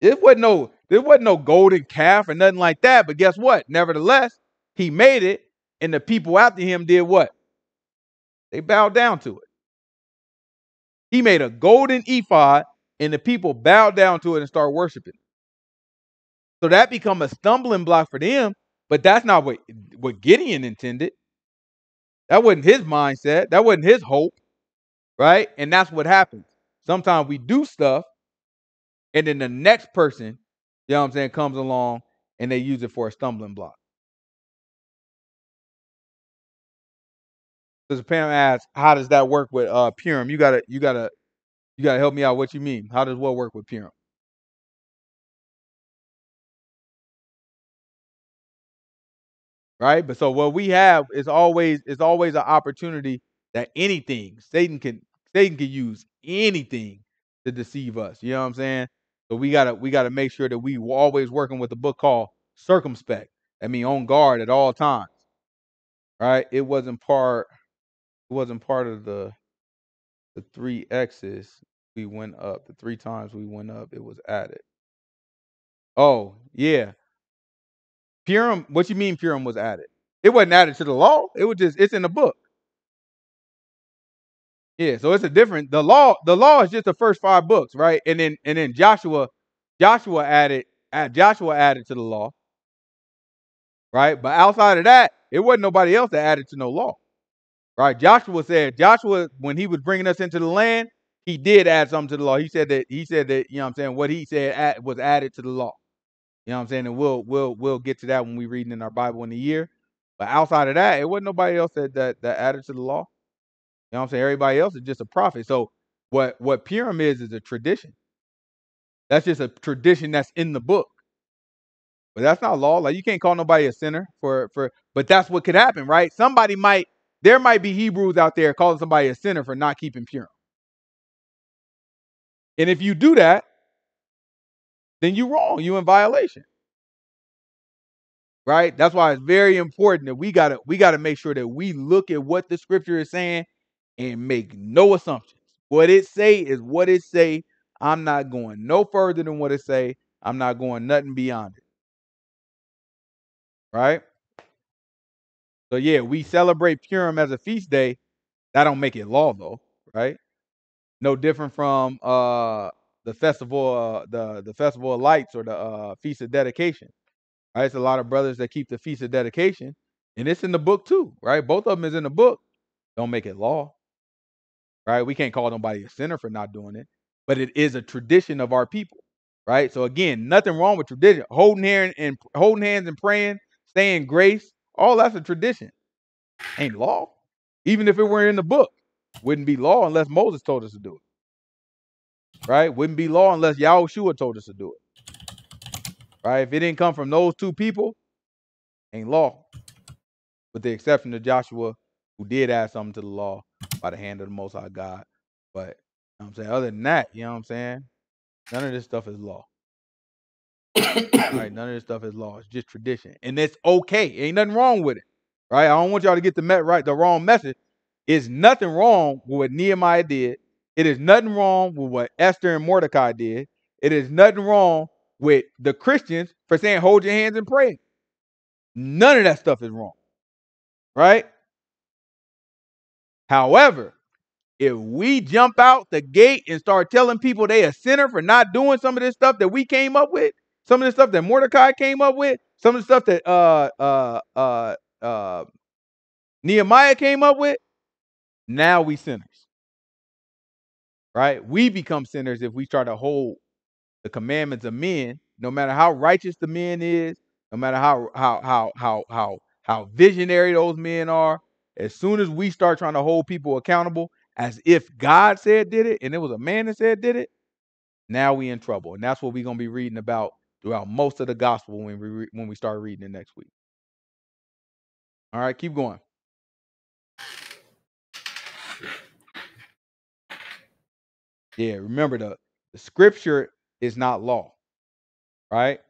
There wasn't no golden calf or nothing like that. But guess what? Nevertheless, he made it, and the people after him did what? They bowed down to it. He made a golden ephod, and the people bowed down to it and started worshiping. So that become a stumbling block for them. But that's not what Gideon intended. That wasn't his mindset. That wasn't his hope, right? And that's what happens. Sometimes we do stuff, and then the next person, you know what I'm saying, comes along, and they use it for a stumbling block. So Pam asks, how does that work with Purim? You gotta help me out. What you mean? How does what work with Purim? Right? But so what we have is always an opportunity that anything, Satan can use anything to deceive us. You know what I'm saying? So we gotta make sure that we always working with a book called circumspect. I mean, on guard at all times. Right? It wasn't part of the three X's we went up. The three times we went up, it was added. Oh, yeah. Purim, what you mean Purim was added? It wasn't added to the law. It's in the book. Yeah, so it's a different, the law is just the first 5 books, right? And then Joshua added to the law, right? But outside of that, it wasn't nobody else that added to no law, right? Joshua, when he was bringing us into the land, he did add something to the law. He said that, you know what I'm saying, what he said was added to the law. You know what I'm saying? And we'll get to that when we're reading in our Bible in a year. But outside of that, it wasn't nobody else that added to the law. You know what I'm saying? Everybody else is just a prophet. So what Purim is a tradition. That's just a tradition that's in the book. But that's not law. Like, you can't call nobody a sinner for but that's what could happen, right? There might be Hebrews out there calling somebody a sinner for not keeping Purim. And if you do that, then you're wrong. You're in violation, right? That's why it's very important that we gotta make sure that we look at what the scripture is saying and make no assumptions. What it say is what it say. I'm not going no further than what it say. I'm not going nothing beyond it. Right? So yeah, we celebrate Purim as a feast day. That don't make it law though, right? No different from the festival of lights or the feast of dedication. Right? It's a lot of brothers that keep the feast of dedication, and it's in the book too, right? Both of them is in the book. Don't make it law, right? We can't call nobody a sinner for not doing it, but it is a tradition of our people, right? So again, nothing wrong with tradition. Holding hands and praying, saying grace, all that's a tradition. Ain't law. Even if it were in the book, wouldn't be law unless Moses told us to do it, right? Wouldn't be law unless Yahushua told us to do it, right? If it didn't come from those two people, ain't law, with the exception of Joshua, who did add something to the law by the hand of the Most High God. But you know what I'm saying, other than that, you know what I'm saying, none of this stuff is law. Right? None of this stuff is law. It's just tradition, and it's okay. Ain't nothing wrong with it. Right? I don't want y'all to get the wrong message. It's nothing wrong with what Nehemiah did. It is nothing wrong with what Esther and Mordecai did. It is nothing wrong with the Christians for saying, hold your hands and pray. None of that stuff is wrong. Right? However, if we jump out the gate and start telling people they a sinner for not doing some of this stuff that we came up with, some of the stuff that Mordecai came up with, some of the stuff that Nehemiah came up with, now we sinners, right? We become sinners if we try to hold the commandments of men, no matter how righteous the men is, no matter how visionary those men are. As soon as we start trying to hold people accountable as if God said did it and it was a man that said did it, now we in trouble. And that's what we're going to be reading about throughout most of the gospel when we start reading it next week. All right, keep going. Yeah, remember the scripture is not law, right?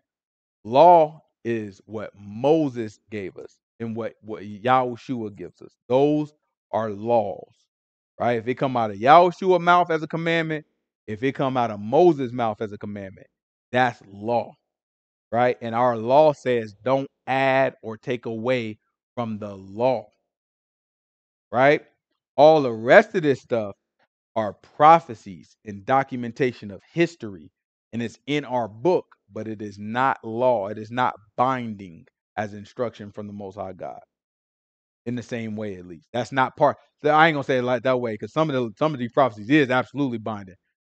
Law is what Moses gave us and what Yahushua gives us. Those are laws, right? If it come out of Yahushua's mouth as a commandment, if it come out of Moses' mouth as a commandment, that's law, right? And our law says don't add or take away from the law, right? All the rest of this stuff are prophecies and documentation of history, and it's in our book, but it is not law. It is not binding as instruction from the Most High God, in the same way at least. That's not part. So I ain't gonna say it like that way, because some of these prophecies is absolutely binding.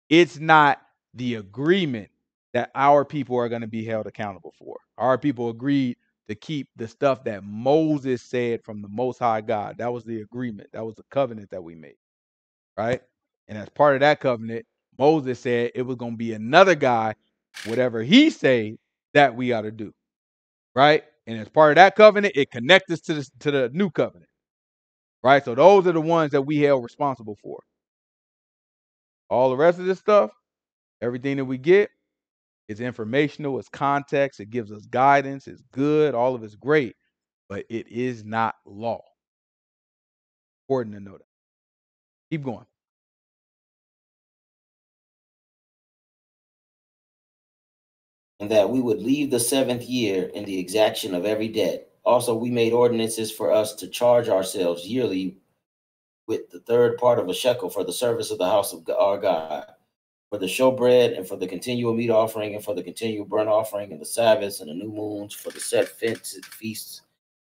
It's not the agreement that our people are going to be held accountable for. Our people agreed to keep the stuff that Moses said from the Most High God. That was the agreement. That was the covenant that we made, right? And as part of that covenant, Moses said it was going to be another guy, whatever he say, that we ought to do, right? And as part of that covenant, it connects us to the new covenant, right? So those are the ones that we held responsible for. All the rest of this stuff, everything that we get, it's informational, it's context, it gives us guidance, it's good, all of it's great, but it is not law. Important to know that. Keep going. And that we would leave the 7th year in the exaction of every debt. Also, we made ordinances for us to charge ourselves yearly with the third part of a shekel for the service of the house of our God, for the showbread, and for the continual meat offering, and for the continual burnt offering, and the Sabbaths, and the new moons, for the set feasts,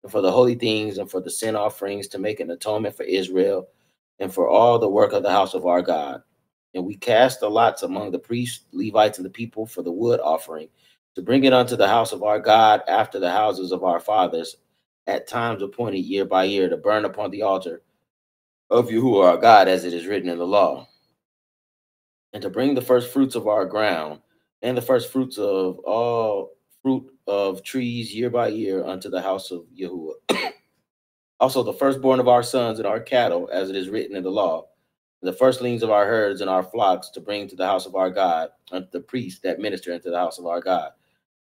and for the holy things, and for the sin offerings, to make an atonement for Israel, and for all the work of the house of our God. And we cast the lots among the priests, Levites, and the people for the wood offering, to bring it unto the house of our God after the houses of our fathers, at times appointed year by year, to burn upon the altar of Yahuwah our God, as it is written in the law. And to bring the first fruits of our ground, and the first fruits of all fruit of trees year by year, unto the house of Yahuwah. Also the firstborn of our sons and our cattle, as it is written in the law, and the firstlings of our herds and our flocks, to bring to the house of our God, unto the priests that minister unto the house of our God.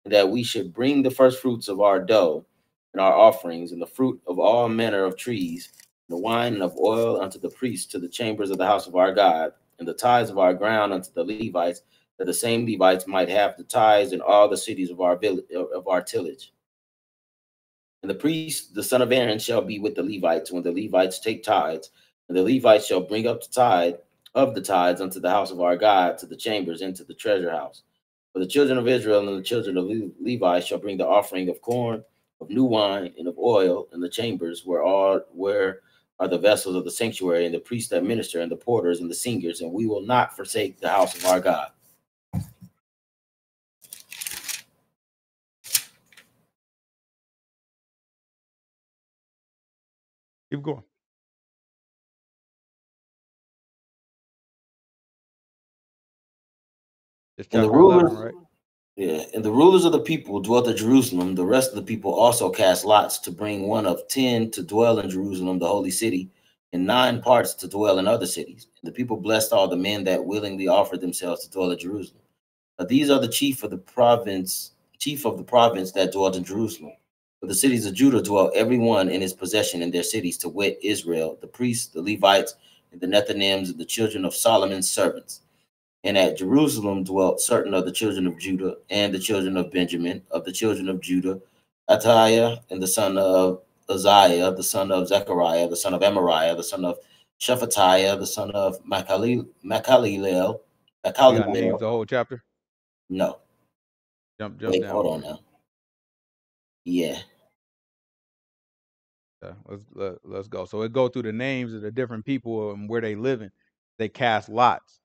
And that we should bring the first fruits of our dough, and our offerings, and the fruit of all manner of trees, and the wine and of oil unto the priests to the chambers of the house of our God, and the tithes of our ground unto the Levites, that the same Levites might have the tithes in all the cities of our tillage. And the priest, the son of Aaron, shall be with the Levites when the Levites take tithes, and the Levites shall bring up the tithe of the tithes unto the house of our God, to the chambers, into the treasure house. For the children of Israel and the children of Levi shall bring the offering of corn, of new wine, and of oil in the chambers where are the vessels of the sanctuary, and the priests that minister, and the porters, and the singers, and we will not forsake the house of our God. Keep going. And the rulers of the people dwelt at Jerusalem. The rest of the people also cast lots to bring one of 10 to dwell in Jerusalem, the holy city, and 9 parts to dwell in other cities. And the people blessed all the men that willingly offered themselves to dwell at Jerusalem. Now these are the chief of the province that dwelt in Jerusalem. For the cities of Judah dwell every one in his possession in their cities, to wit, Israel, the priests, the Levites, and the Nethinims, and the children of Solomon's servants. And at Jerusalem dwelt certain of the children of Judah, and the children of Benjamin, of the children of Judah, Attiah, and the son of Uzziah, the son of Zechariah, the son of Amariah, the son of Shephatiah, the son of Machaleel. You gotta name the whole chapter? No. Jump Wait, down. Hold on now. Yeah. Let's go. So it go through the names of the different people and where they living. They cast lots,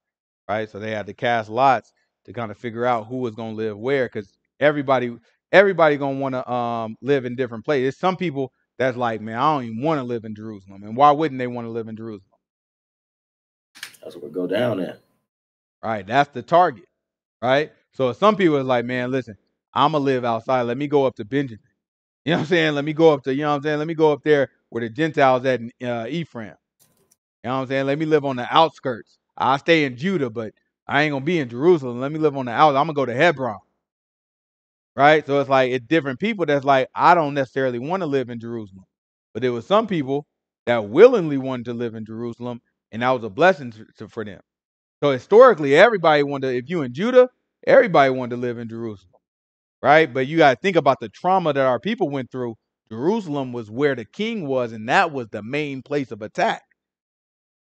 right? So they had to cast lots to kind of figure out who was going to live where, because everybody going to want to live in different places. Some people that's like, man, I don't even want to live in Jerusalem. And why wouldn't they want to live in Jerusalem? That's what go down there. Right. That's the target, right? So some people is like, man, listen, I'm going to live outside. Let me go up to Benjamin. You know what I'm saying? Let me go up to, you know what I'm saying? Let me go up there where the Gentiles at in Ephraim. You know what I'm saying? Let me live on the outskirts. I stay in Judah, but I ain't going to be in Jerusalem. Let me live on the outskirts. I'm going to go to Hebron. Right? So it's like, it's different people that's like, I don't necessarily want to live in Jerusalem. But there was some people that willingly wanted to live in Jerusalem, and that was a blessing for them. So historically, everybody wanted to, if you in Judah, everybody wanted to live in Jerusalem. Right. But you got to think about the trauma that our people went through. Jerusalem was where the king was, and that was the main place of attack.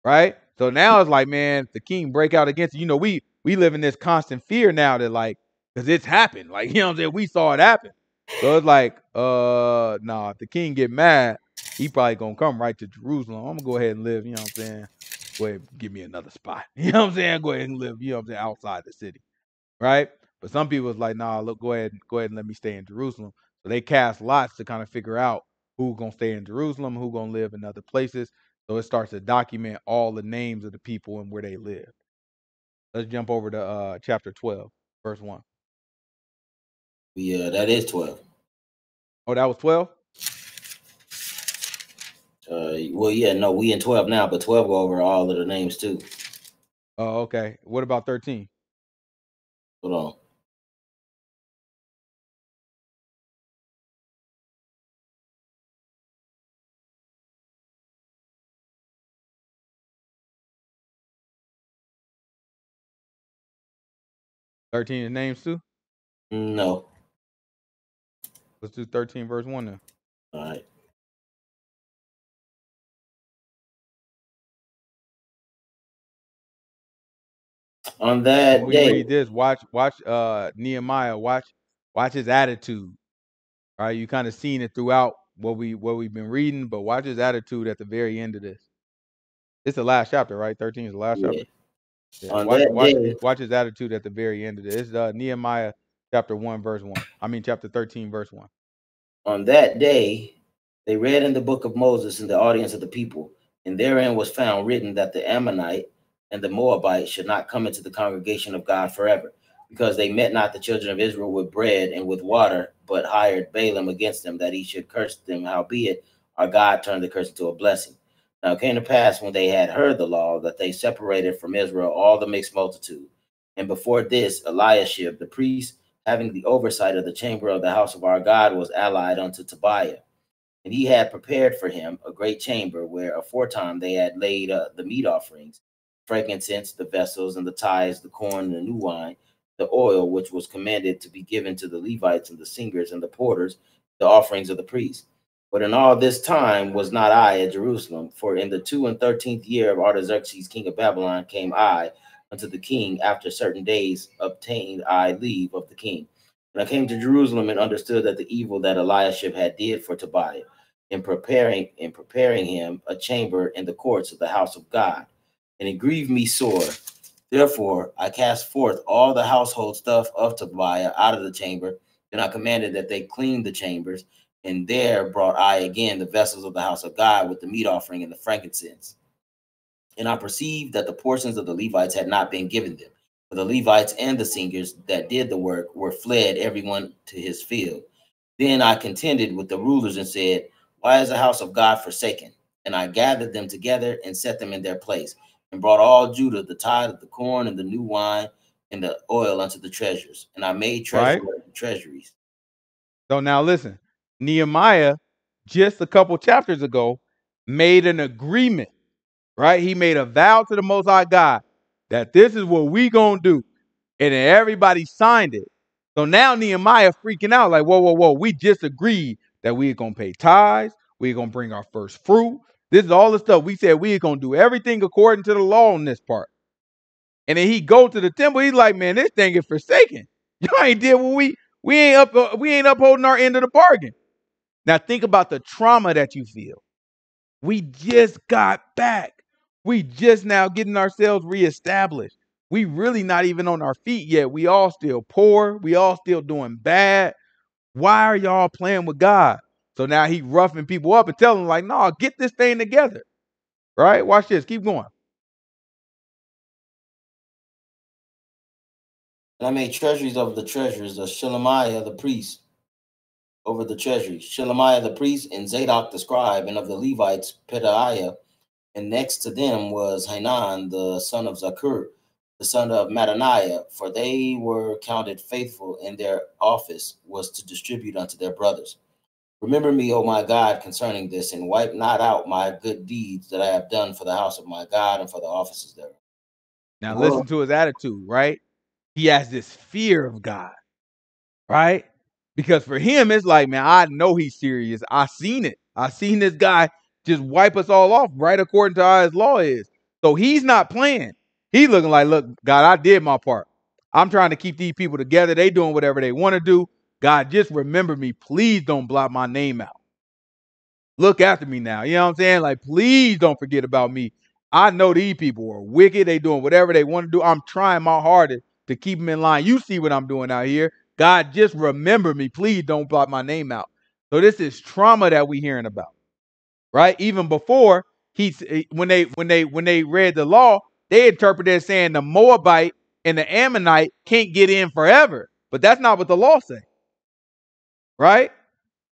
Right. So now it's like, man, the king break out against, you know, we live in this constant fear now that, like, because it's happened. Like, you know what I'm saying? We saw it happen. So it's like, no, if the king get mad, he probably going to come right to Jerusalem. I'm going to go ahead and live. You know what I'm saying? Go ahead and give me another spot. You know what I'm saying? Go ahead and live. You know what I'm saying? Outside the city. Right. But some people was like, nah, look, go ahead and let me stay in Jerusalem. So they cast lots to kind of figure out who's going to stay in Jerusalem, who's going to live in other places. So it starts to document all the names of the people and where they lived. Let's jump over to chapter 12, verse 1. Yeah, that is 12. Oh, that was 12? Well, yeah, no, we in 12 now, but 12 go over all of the names too. Oh, okay. What about 13? Hold on. The names too? No. Let's do 13 verse 1 then. All right. On that day, read this. Watch Nehemiah. Watch his attitude. All right, you kind of seen it throughout what we've been reading, but watch his attitude at the very end of this. It's the last chapter, right? 13 is the last chapter. Yeah. Watch his attitude at the very end of this. It's Nehemiah chapter 1, verse 1. I mean, chapter 13, verse 1. On that day, they read in the book of Moses in the audience of the people, and therein was found written that the Ammonite and the Moabites should not come into the congregation of God forever, because they met not the children of Israel with bread and with water, but hired Balaam against them, that he should curse them. Howbeit, our God turned the curse into a blessing. Now it came to pass, when they had heard the law, that they separated from Israel all the mixed multitude. And before this, Eliashib, the priest, having the oversight of the chamber of the house of our God, was allied unto Tobiah. And he had prepared for him a great chamber, where aforetime they had laid the meat offerings, frankincense, the vessels, and the tithes, the corn, and the new wine, the oil, which was commanded to be given to the Levites and the singers and the porters, the offerings of the priests. But in all this time was not I at Jerusalem, for in the 2 and 13th year of Artaxerxes, king of Babylon, came I unto the king. After certain days obtained I leave of the king. And I came to Jerusalem and understood that the evil that Eliashib had did for Tobiah in preparing him a chamber in the courts of the house of God. And it grieved me sore. Therefore, I cast forth all the household stuff of Tobiah out of the chamber. Then I commanded that they clean the chambers. And there brought I again the vessels of the house of God with the meat offering and the frankincense. And I perceived that the portions of the Levites had not been given them. For the Levites and the singers that did the work were fled, everyone to his field. Then I contended with the rulers and said, why is the house of God forsaken? And I gathered them together and set them in their place, and brought all Judah the tithe of the corn and the new wine and the oil unto the treasures. And I made treasuries. Right. Treasuries. So now listen, Nehemiah, just a couple chapters ago, made an agreement, right? He made a vow to the Most High God that this is what we gonna do. And then everybody signed it. So now Nehemiah freaking out like, whoa, whoa, whoa. We just agreed that we're gonna pay tithes. We're gonna bring our first fruit. This is all the stuff we said. We're going to do everything according to the law on this part. And then he go to the temple. He's like, man, this thing is forsaken. Y'all ain't did what we ain't upholding our end of the bargain. Now think about the trauma that you feel. We just got back. We just now getting ourselves reestablished. We really not even on our feet yet. We all still poor. We all still doing bad. Why are y'all playing with God? So now he roughing people up and telling them like, no, get this thing together. Right? Watch this. Keep going. And I made treasuries over the treasures of Shelemiah the priest over the treasuries. Shelemiah the priest and Zadok the scribe, and of the Levites, Pedaiah. And next to them was Hanan, the son of Zakur, the son of Mattaniah, for they were counted faithful, and their office was to distribute unto their brothers. Remember me, O my God, concerning this, and wipe not out my good deeds that I have done for the house of my God and for the offices thereof. Now listen to his attitude, right? He has this fear of God, right? Because for him, it's like, man, I know he's serious. I seen it. I seen this guy just wipe us all off, right, according to how his law is. So he's not playing. He's looking like, look, God, I did my part. I'm trying to keep these people together. They doing whatever they want to do. God, just remember me. Please don't blot my name out. Look after me now. You know what I'm saying? Like, please don't forget about me. I know these people are wicked. They doing whatever they want to do. I'm trying my hardest to keep them in line. You see what I'm doing out here. God, just remember me. Please don't blot my name out. So this is trauma that we're hearing about, right? Even before when they read the law, they interpreted it saying the Moabite and the Ammonite can't get in forever. But that's not what the law says. Right?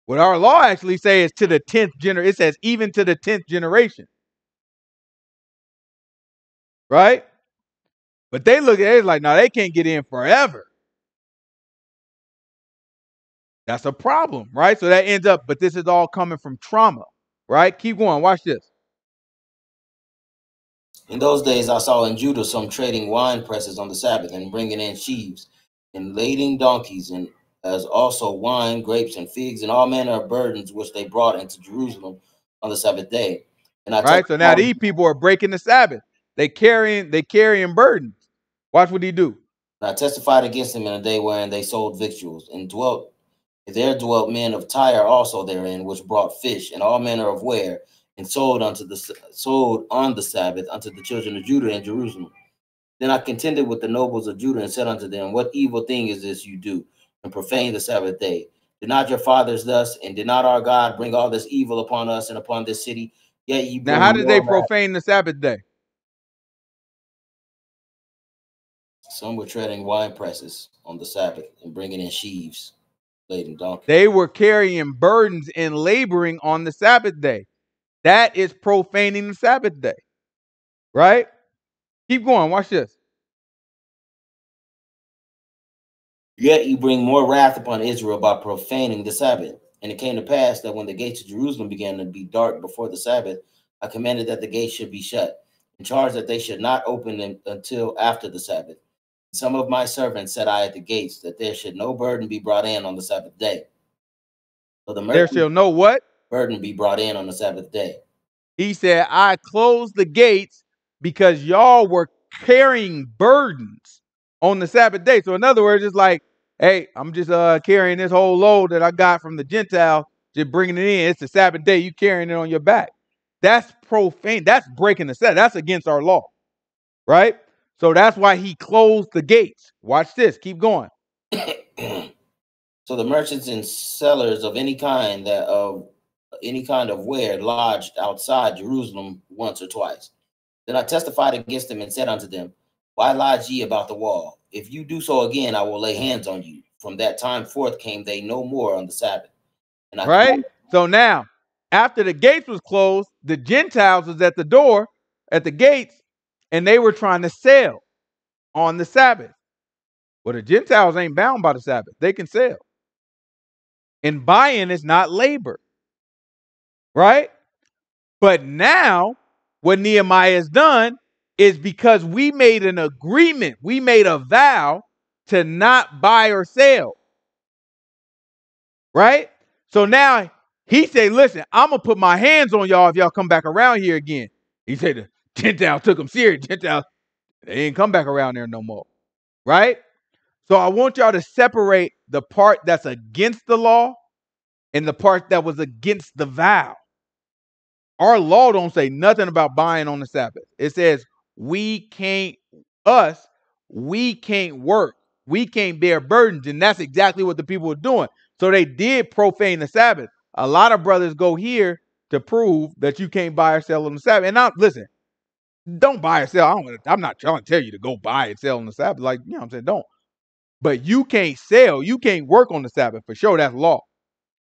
What our law actually says to the 10th generation. It says even to the 10th generation. Right? But they look at it like, no, they can't get in forever. That's a problem, right? So that ends up, but this is all coming from trauma, right? Keep going. Watch this. In those days, I saw in Judah some trading wine presses on the Sabbath and bringing in sheaves and lading donkeys and as also wine, grapes, and figs, and all manner of burdens which they brought into Jerusalem on the Sabbath day. And I right, so now these people are breaking the Sabbath. They carrying burdens. Watch what he do. And I testified against them in a day wherein they sold victuals, and there dwelt men of Tyre also therein, which brought fish and all manner of ware, and sold on the Sabbath unto the children of Judah in Jerusalem. Then I contended with the nobles of Judah and said unto them, what evil thing is this you do? And profane the Sabbath day. Did not your fathers thus, and did not our God bring all this evil upon us and upon this city? Yet you now, how did they profane the Sabbath day? Some were treading wine presses on the Sabbath and bringing in sheaves, laden donkeys. They were carrying burdens and laboring on the Sabbath day. That is profaning the Sabbath day, right? Keep going. Watch this. Yet you bring more wrath upon Israel by profaning the Sabbath. And it came to pass that when the gates of Jerusalem began to be dark before the Sabbath, I commanded that the gates should be shut. and charged that they should not open them until after the Sabbath. Some of my servants set I at the gates, that there should no burden be brought in on the Sabbath day. So there shall no what? Burden be brought in on the Sabbath day. He said, I closed the gates because y'all were carrying burdens on the Sabbath day. So in other words, it's like, hey, I'm just carrying this whole load that I got from the Gentile, just bringing it in. It's the Sabbath day. You carrying it on your back. That's profane. That's breaking the Sabbath. That's against our law, right? So that's why he closed the gates. Watch this. Keep going. So the merchants and sellers of any kind that of any kind of ware lodged outside Jerusalem once or twice. Then I testified against them and said unto them, why lodge ye about the wall? If you do so again, I will lay hands on you. From that time forth came they no more on the Sabbath. And I right? So now, after the gates was closed, the Gentiles was at the door, at the gates, and they were trying to sell on the Sabbath. Well, the Gentiles ain't bound by the Sabbath. They can sell. And buying is not labor. Right? But now, what Nehemiah has done is because we made an agreement, we made a vow to not buy or sell. Right? So now he said, listen, I'm going to put my hands on y'all if y'all come back around here again. He said the Gentiles took them serious. Gentiles, they ain't come back around there no more. Right? So I want y'all to separate the part that's against the law and the part that was against the vow. Our law don't say nothing about buying on the Sabbath. It says we can't work. We can't bear burdens. And that's exactly what the people were doing. So they did profane the Sabbath. A lot of brothers go here to prove that you can't buy or sell on the Sabbath. And now, listen, don't buy or sell. I'm not trying to tell you to go buy and sell on the Sabbath. Like, you know what I'm saying? Don't. But you can't sell. You can't work on the Sabbath. For sure, that's law.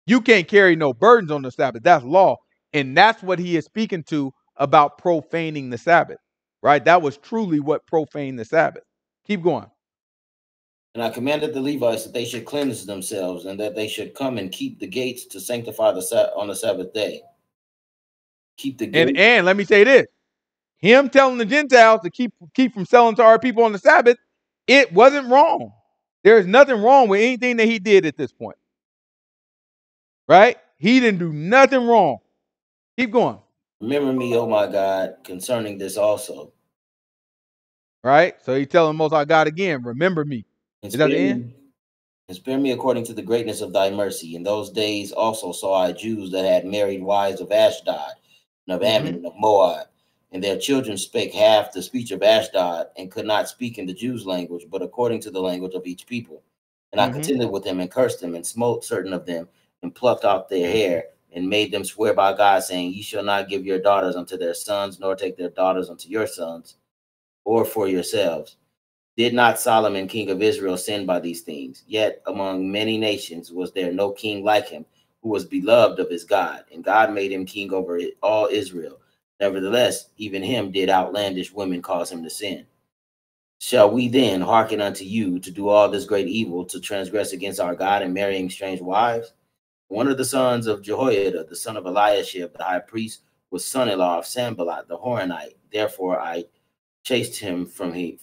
You can't carry no burdens on the Sabbath. That's law. And that's what he is speaking to about profaning the Sabbath, right? That was truly what profaned the Sabbath. Keep going. And I commanded the Levites that they should cleanse themselves and that they should come and keep the gates to sanctify on the Sabbath day. Keep the gates. And let me say this. Him telling the Gentiles to keep from selling to our people on the Sabbath, it wasn't wrong. There is nothing wrong with anything that he did at this point. Right? He didn't do nothing wrong. Keep going. Remember me, oh my God, concerning this also. Right? So he's telling Most High God again, remember me. Is that the end? And spare me according to the greatness of thy mercy. In those days also saw I Jews that had married wives of Ashdod and of Ammon and of Moab. And their children spake half the speech of Ashdod and could not speak in the Jews' language, but according to the language of each people. And I contended with them and cursed them and smote certain of them and plucked out their hair and made them swear by God, saying, ye shall not give your daughters unto their sons, nor take their daughters unto your sons, or for yourselves. Did not Solomon, king of Israel, sin by these things? Yet among many nations was there no king like him, who was beloved of his God. And God made him king over all Israel. Nevertheless, even him did outlandish women cause him to sin. Shall we then hearken unto you to do all this great evil, to transgress against our God and marrying strange wives? One of the sons of Jehoiada, the son of Eliashib, the high priest, was son-in-law of Sanballat the Horonite. Therefore I chased him from me.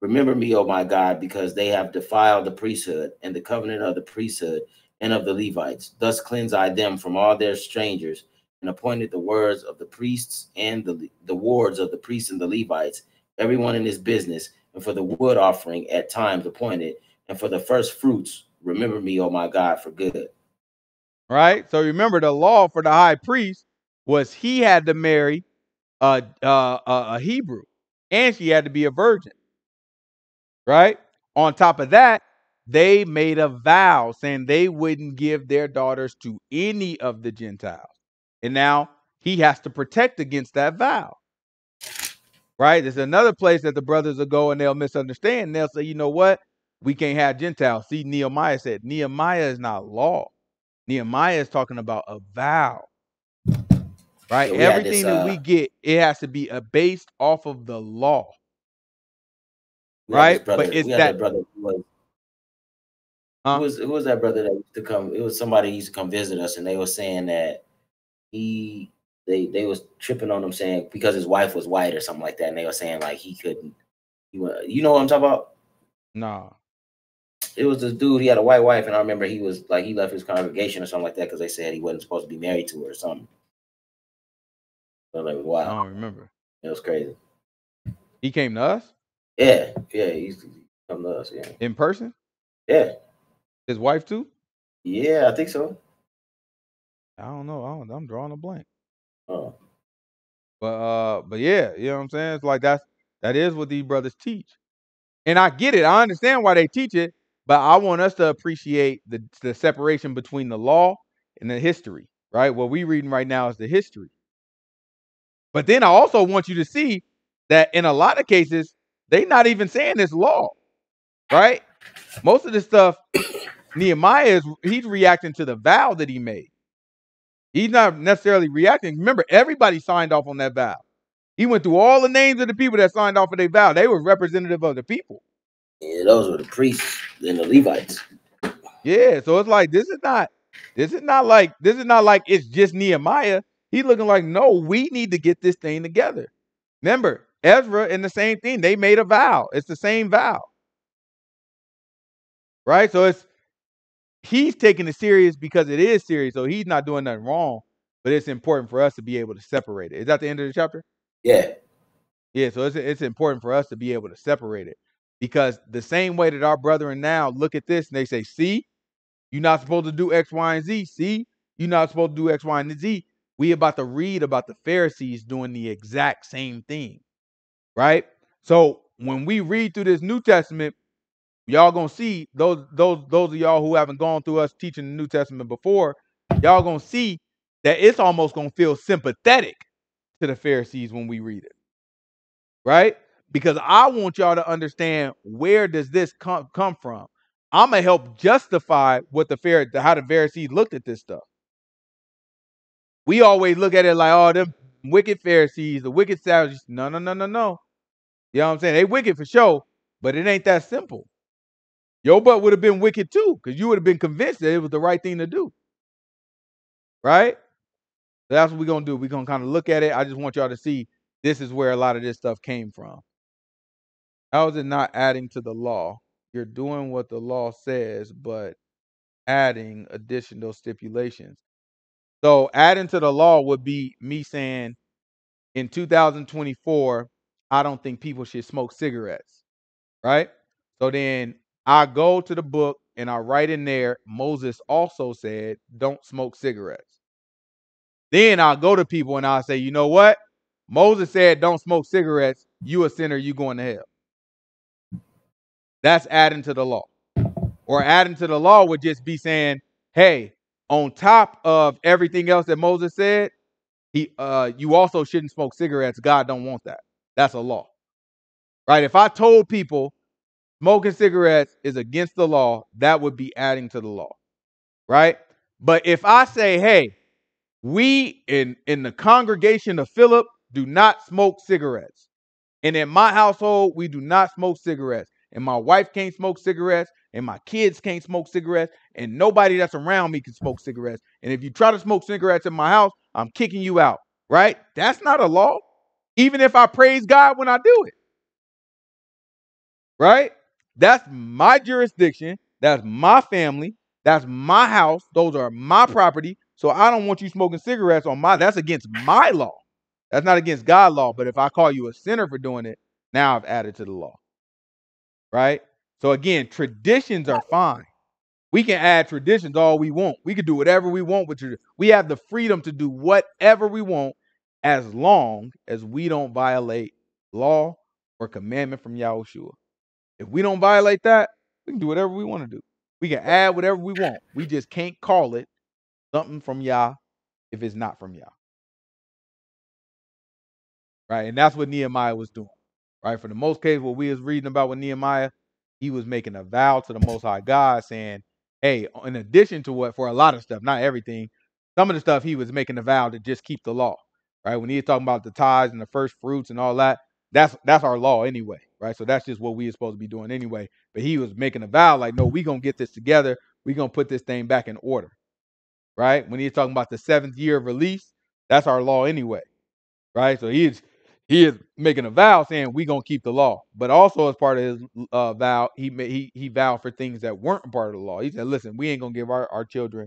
Remember me, O my God, because they have defiled the priesthood and the covenant of the priesthood and of the Levites. Thus cleanse I them from all their strangers, and appointed the words of the priests and the wards of the priests and the Levites, everyone in his business, and for the wood offering at times appointed, and for the first fruits. Remember me, O my God, for good. Right. So remember, the law for the high priest was he had to marry a Hebrew, and she had to be a virgin. Right. On top of that, they made a vow saying they wouldn't give their daughters to any of the Gentiles. And now he has to protect against that vow. Right. There's another place that the brothers will go and they'll misunderstand. And they'll say, you know what? We can't have Gentiles. See, Nehemiah said Nehemiah is not law. Nehemiah is talking about a vow, right? So everything that we get, it has to be based off of the law, right? But it's that brother who was that brother that used to come? It was somebody who used to come visit us, and they were saying that he they was tripping on him saying because his wife was white or something like that, and they were saying like he couldn't. You know what I'm talking about? Nah. It was this dude. He had a white wife, and I remember he was like he left his congregation or something like that because they said he wasn't supposed to be married to her or something. I was like, wow. I don't remember. It was crazy. He came to us. Yeah, yeah. He used to come to us. Yeah. In person. Yeah. His wife too. Yeah, I think so. I don't know. I'm drawing a blank. Oh. But yeah, you know what I'm saying. It's like that is what these brothers teach, and I get it. I understand why they teach it, but I want us to appreciate the separation between the law and the history, right? What we're reading right now is the history. But then I also want you to see that in a lot of cases, they're not even saying this law, right? Most of the stuff Nehemiah is, he's reacting to the vow that he made. He's not necessarily reacting. Remember, everybody signed off on that vow. He went through all the names of the people that signed off on their vow. They were representative of the people. Yeah, those were the priests and the Levites. Yeah, so it's like this is not like it's just Nehemiah. He's looking like, no, we need to get this thing together. Remember, Ezra and the same thing. They made a vow. It's the same vow. Right? So he's taking it serious because it is serious. So he's not doing nothing wrong, but it's important for us to be able to separate it. Is that the end of the chapter? Yeah. Yeah, so it's important for us to be able to separate it because the same way that our brethren now look at this and they say, see, you're not supposed to do X, Y, and Z. See, you're not supposed to do X, Y, and Z. We about to read about the Pharisees doing the exact same thing, right? So when we read through this New Testament, y'all going to see those of y'all who haven't gone through us teaching the New Testament before, y'all going to see that it's almost going to feel sympathetic to the Pharisees when we read it, right? Because I want y'all to understand where does this come from. I'm going to help justify what how the Pharisees looked at this stuff. We always look at it like, oh, them wicked Pharisees, the wicked Sadducees. No, no, no, no, no. You know what I'm saying? They wicked for sure, but it ain't that simple. Your butt would have been wicked too, because you would have been convinced that it was the right thing to do. Right? So that's what we're going to do. We're going to kind of look at it. I just want y'all to see this is where a lot of this stuff came from. How is it not adding to the law? You're doing what the law says, but adding additional stipulations. So adding to the law would be me saying in 2024, I don't think people should smoke cigarettes, right? So then I go to the book and I write in there, Moses also said, don't smoke cigarettes. Then I'll go to people and I'll say, you know what? Moses said, don't smoke cigarettes. You a sinner, you going to hell. That's adding to the law. Or adding to the law would just be saying, hey, on top of everything else that Moses said, you also shouldn't smoke cigarettes. God don't want that. That's a law, right? If I told people smoking cigarettes is against the law, that would be adding to the law, right? But if I say, hey, we in the congregation of Philip do not smoke cigarettes. And in my household, we do not smoke cigarettes. And my wife can't smoke cigarettes. And my kids can't smoke cigarettes, and nobody that's around me can smoke cigarettes. And if you try to smoke cigarettes in my house, I'm kicking you out, right? That's not a law, even if I praise God when I do it, right? That's my jurisdiction. That's my family. That's my house. Those are my property. So I don't want you smoking cigarettes on my, that's against my law. That's not against God's law. But if I call you a sinner for doing it, now I've added to the law, right? So again, traditions are fine. We can add traditions all we want. We can do whatever we want with traditions. We have the freedom to do whatever we want as long as we don't violate law or commandment from Yahushua. If we don't violate that, we can do whatever we want to do. We can add whatever we want. We just can't call it something from Yah if it's not from Yah. Right? And that's what Nehemiah was doing. Right? For the most case, what we was reading about with Nehemiah, he was making a vow to the Most High God saying, hey, in addition to what, for a lot of stuff, not everything, some of the stuff he was making a vow to just keep the law, right? When he was talking about the tithes and the first fruits and all that, that's our law anyway, right? So that's just what we are supposed to be doing anyway. But he was making a vow like, no, we're going to get this together. We're going to put this thing back in order, right? When he was talking about the 7th year of release, That's our law anyway, right? So he is making a vow saying we're going to keep the law. But also as part of his vow, he vowed for things that weren't part of the law. He said, listen, we ain't going to give our children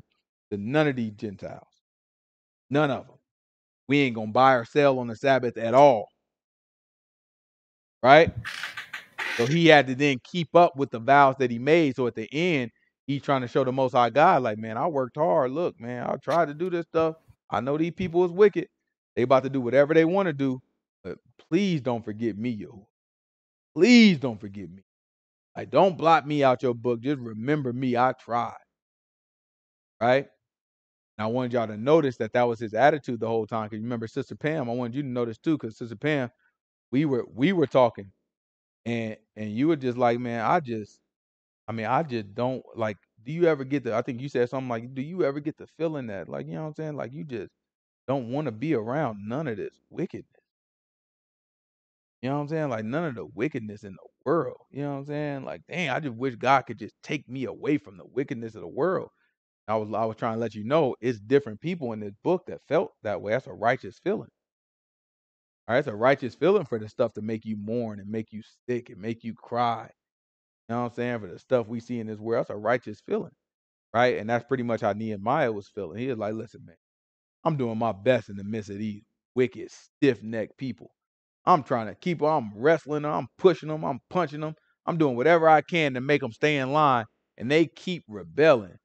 to none of these Gentiles. None of them. We ain't going to buy or sell on the Sabbath at all. Right? So he had to then keep up with the vows that he made. So at the end, he's trying to show the Most High God, like, man, I worked hard. Look, man, I tried to do this stuff. I know these people is wicked. They about to do whatever they want to do. But please don't forget me, Yahuwah. Please don't forget me. Like, don't blot me out your book. Just remember me. I tried. Right? And I wanted y'all to notice that was his attitude the whole time. Because remember, Sister Pam, I wanted you to notice too, because Sister Pam, we were talking. And you were just like, man, I just don't, like, do you ever get I think you said something like, do you ever get the feeling that, like, you know what I'm saying? Like, you just don't want to be around none of this wickedness. You know what I'm saying? Like, none of the wickedness in the world. You know what I'm saying? Like, dang, I just wish God could just take me away from the wickedness of the world. I was trying to let you know it's different people in this book that felt that way. That's a righteous feeling. All right, it's a righteous feeling for the stuff to make you mourn and make you sick and make you cry. You know what I'm saying? For the stuff we see in this world, that's a righteous feeling, right? And that's pretty much how Nehemiah was feeling. He was like, listen, man, I'm doing my best in the midst of these wicked, stiff-necked people. I'm trying to keep them. I'm wrestling them. I'm pushing them. I'm punching them. I'm doing whatever I can to make them stay in line, and they keep rebelling.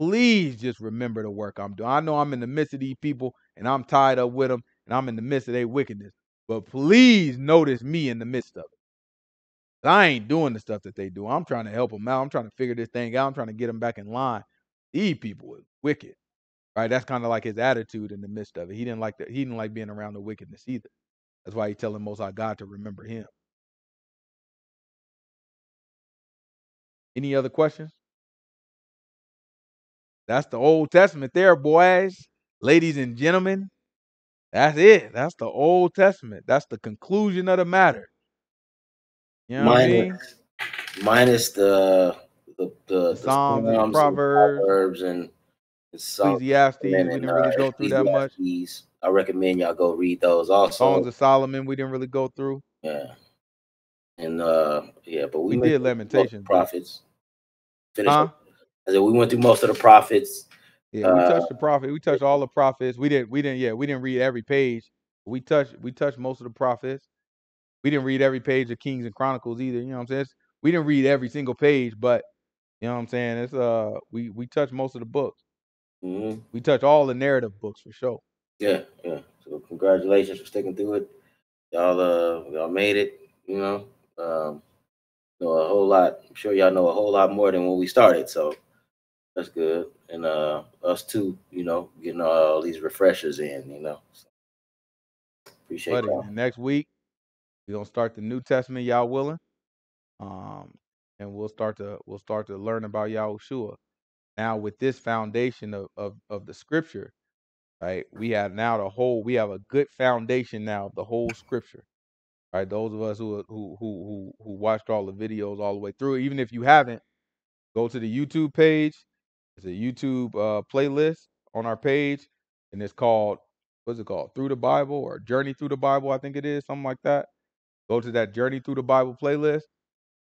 Please just remember the work I'm doing. I know I'm in the midst of these people, and I'm tied up with them, and I'm in the midst of their wickedness. But please notice me in the midst of it. I ain't doing the stuff that they do. I'm trying to help them out. I'm trying to figure this thing out. I'm trying to get them back in line. These people are wicked, right? That's kind of like his attitude in the midst of it. He didn't like that. He didn't like being around the wickedness either. That's why he's telling Most High God to remember him. Any other questions? That's the Old Testament there, boys, ladies and gentlemen. That's it. That's the Old Testament. That's the conclusion of the matter. You know minus the Psalms and Proverbs and Ecclesiastes. We didn't really go through that much. I recommend y'all go read those also. Songs of Solomon, we didn't really go through. Yeah. And yeah, but we did Lamentations. Prophets. Finish. I said we went through most of the prophets. Yeah, we touched the prophet. We touched all the prophets. We didn't read every page. We touched most of the prophets. We didn't read every page of Kings and Chronicles either. You know what I'm saying? We didn't read every single page, but you know what I'm saying? It's we touched most of the books. Mm-hmm. We touched all the narrative books for sure. Yeah, yeah. So congratulations for sticking through it. Y'all made it, you know. Know a whole lot. I'm sure y'all know a whole lot more than when we started, so that's good. And us too, you know, getting all these refreshers in, you know. So, appreciate it. Next week, we're gonna start the New Testament, y'all willing. And we'll start to learn about Yahushua. Now, with this foundation of the scripture, right? We have a good foundation now of the whole scripture. Right? Those of us who watched all the videos all the way through, even if you haven't, go to the YouTube page. It's a YouTube playlist on our page, and it's called, what's it called? Through the Bible or Journey Through the Bible, I think it is, something like that. Go to that Journey Through the Bible playlist,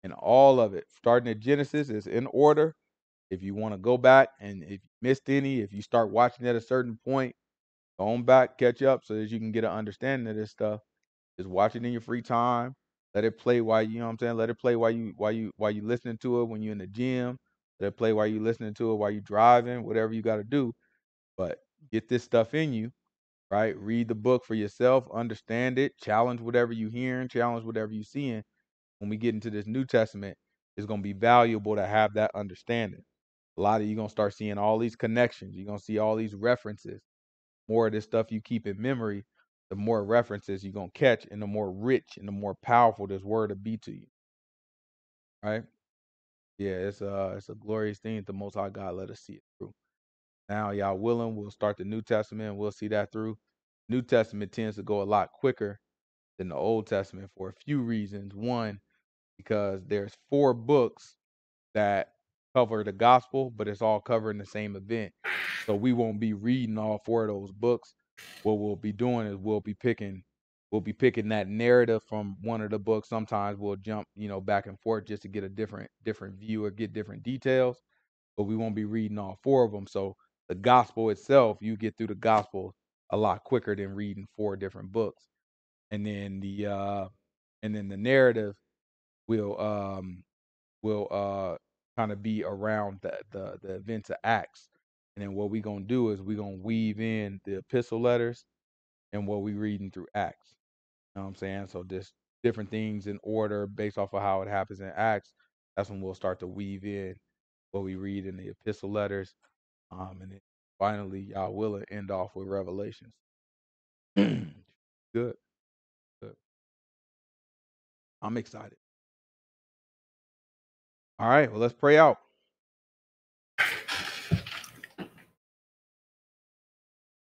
and all of it, starting at Genesis, is in order. If you want to go back and if you missed any, if you start watching at a certain point, go on back, catch up so that you can get an understanding of this stuff. Just watch it in your free time. Let it play while you know what I'm saying. Let it play while you listening to it when you're in the gym. That play while you're listening to it, while you're driving, whatever you got to do. But get this stuff in you, right? Read the book for yourself, understand it, challenge whatever you're hearing, challenge whatever you're seeing. When we get into this New Testament, it's going to be valuable to have that understanding. A lot of you going to start seeing all these connections. You're going to see all these references. More of this stuff you keep in memory, the more references you're going to catch and the more rich and the more powerful this word will be to you, right? Yeah, it's a glorious thing that the Most High God let us see it through. Now, y'all willing, we'll start the New Testament and we'll see that through. New Testament tends to go a lot quicker than the Old Testament for a few reasons. One, because there's 4 books that cover the gospel, but it's all covering the same event. So we won't be reading all 4 of those books. what we'll be doing is we'll be picking that narrative from one of the books. Sometimes we'll jump, back and forth just to get a different view or get different details, but we won't be reading all four of them. So the gospel itself, you get through the gospel a lot quicker than reading four different books. And then the narrative will kind of be around the events of Acts. And then what we're going to do is we're going to weave in the epistle letters and what we're reading through Acts. You know what I'm saying? So just different things in order based off of how it happens in Acts. That's when we'll start to weave in what we read in the epistle letters. And then finally, y'all will end off with Revelations. Good. I'm excited. All right, well, let's pray out.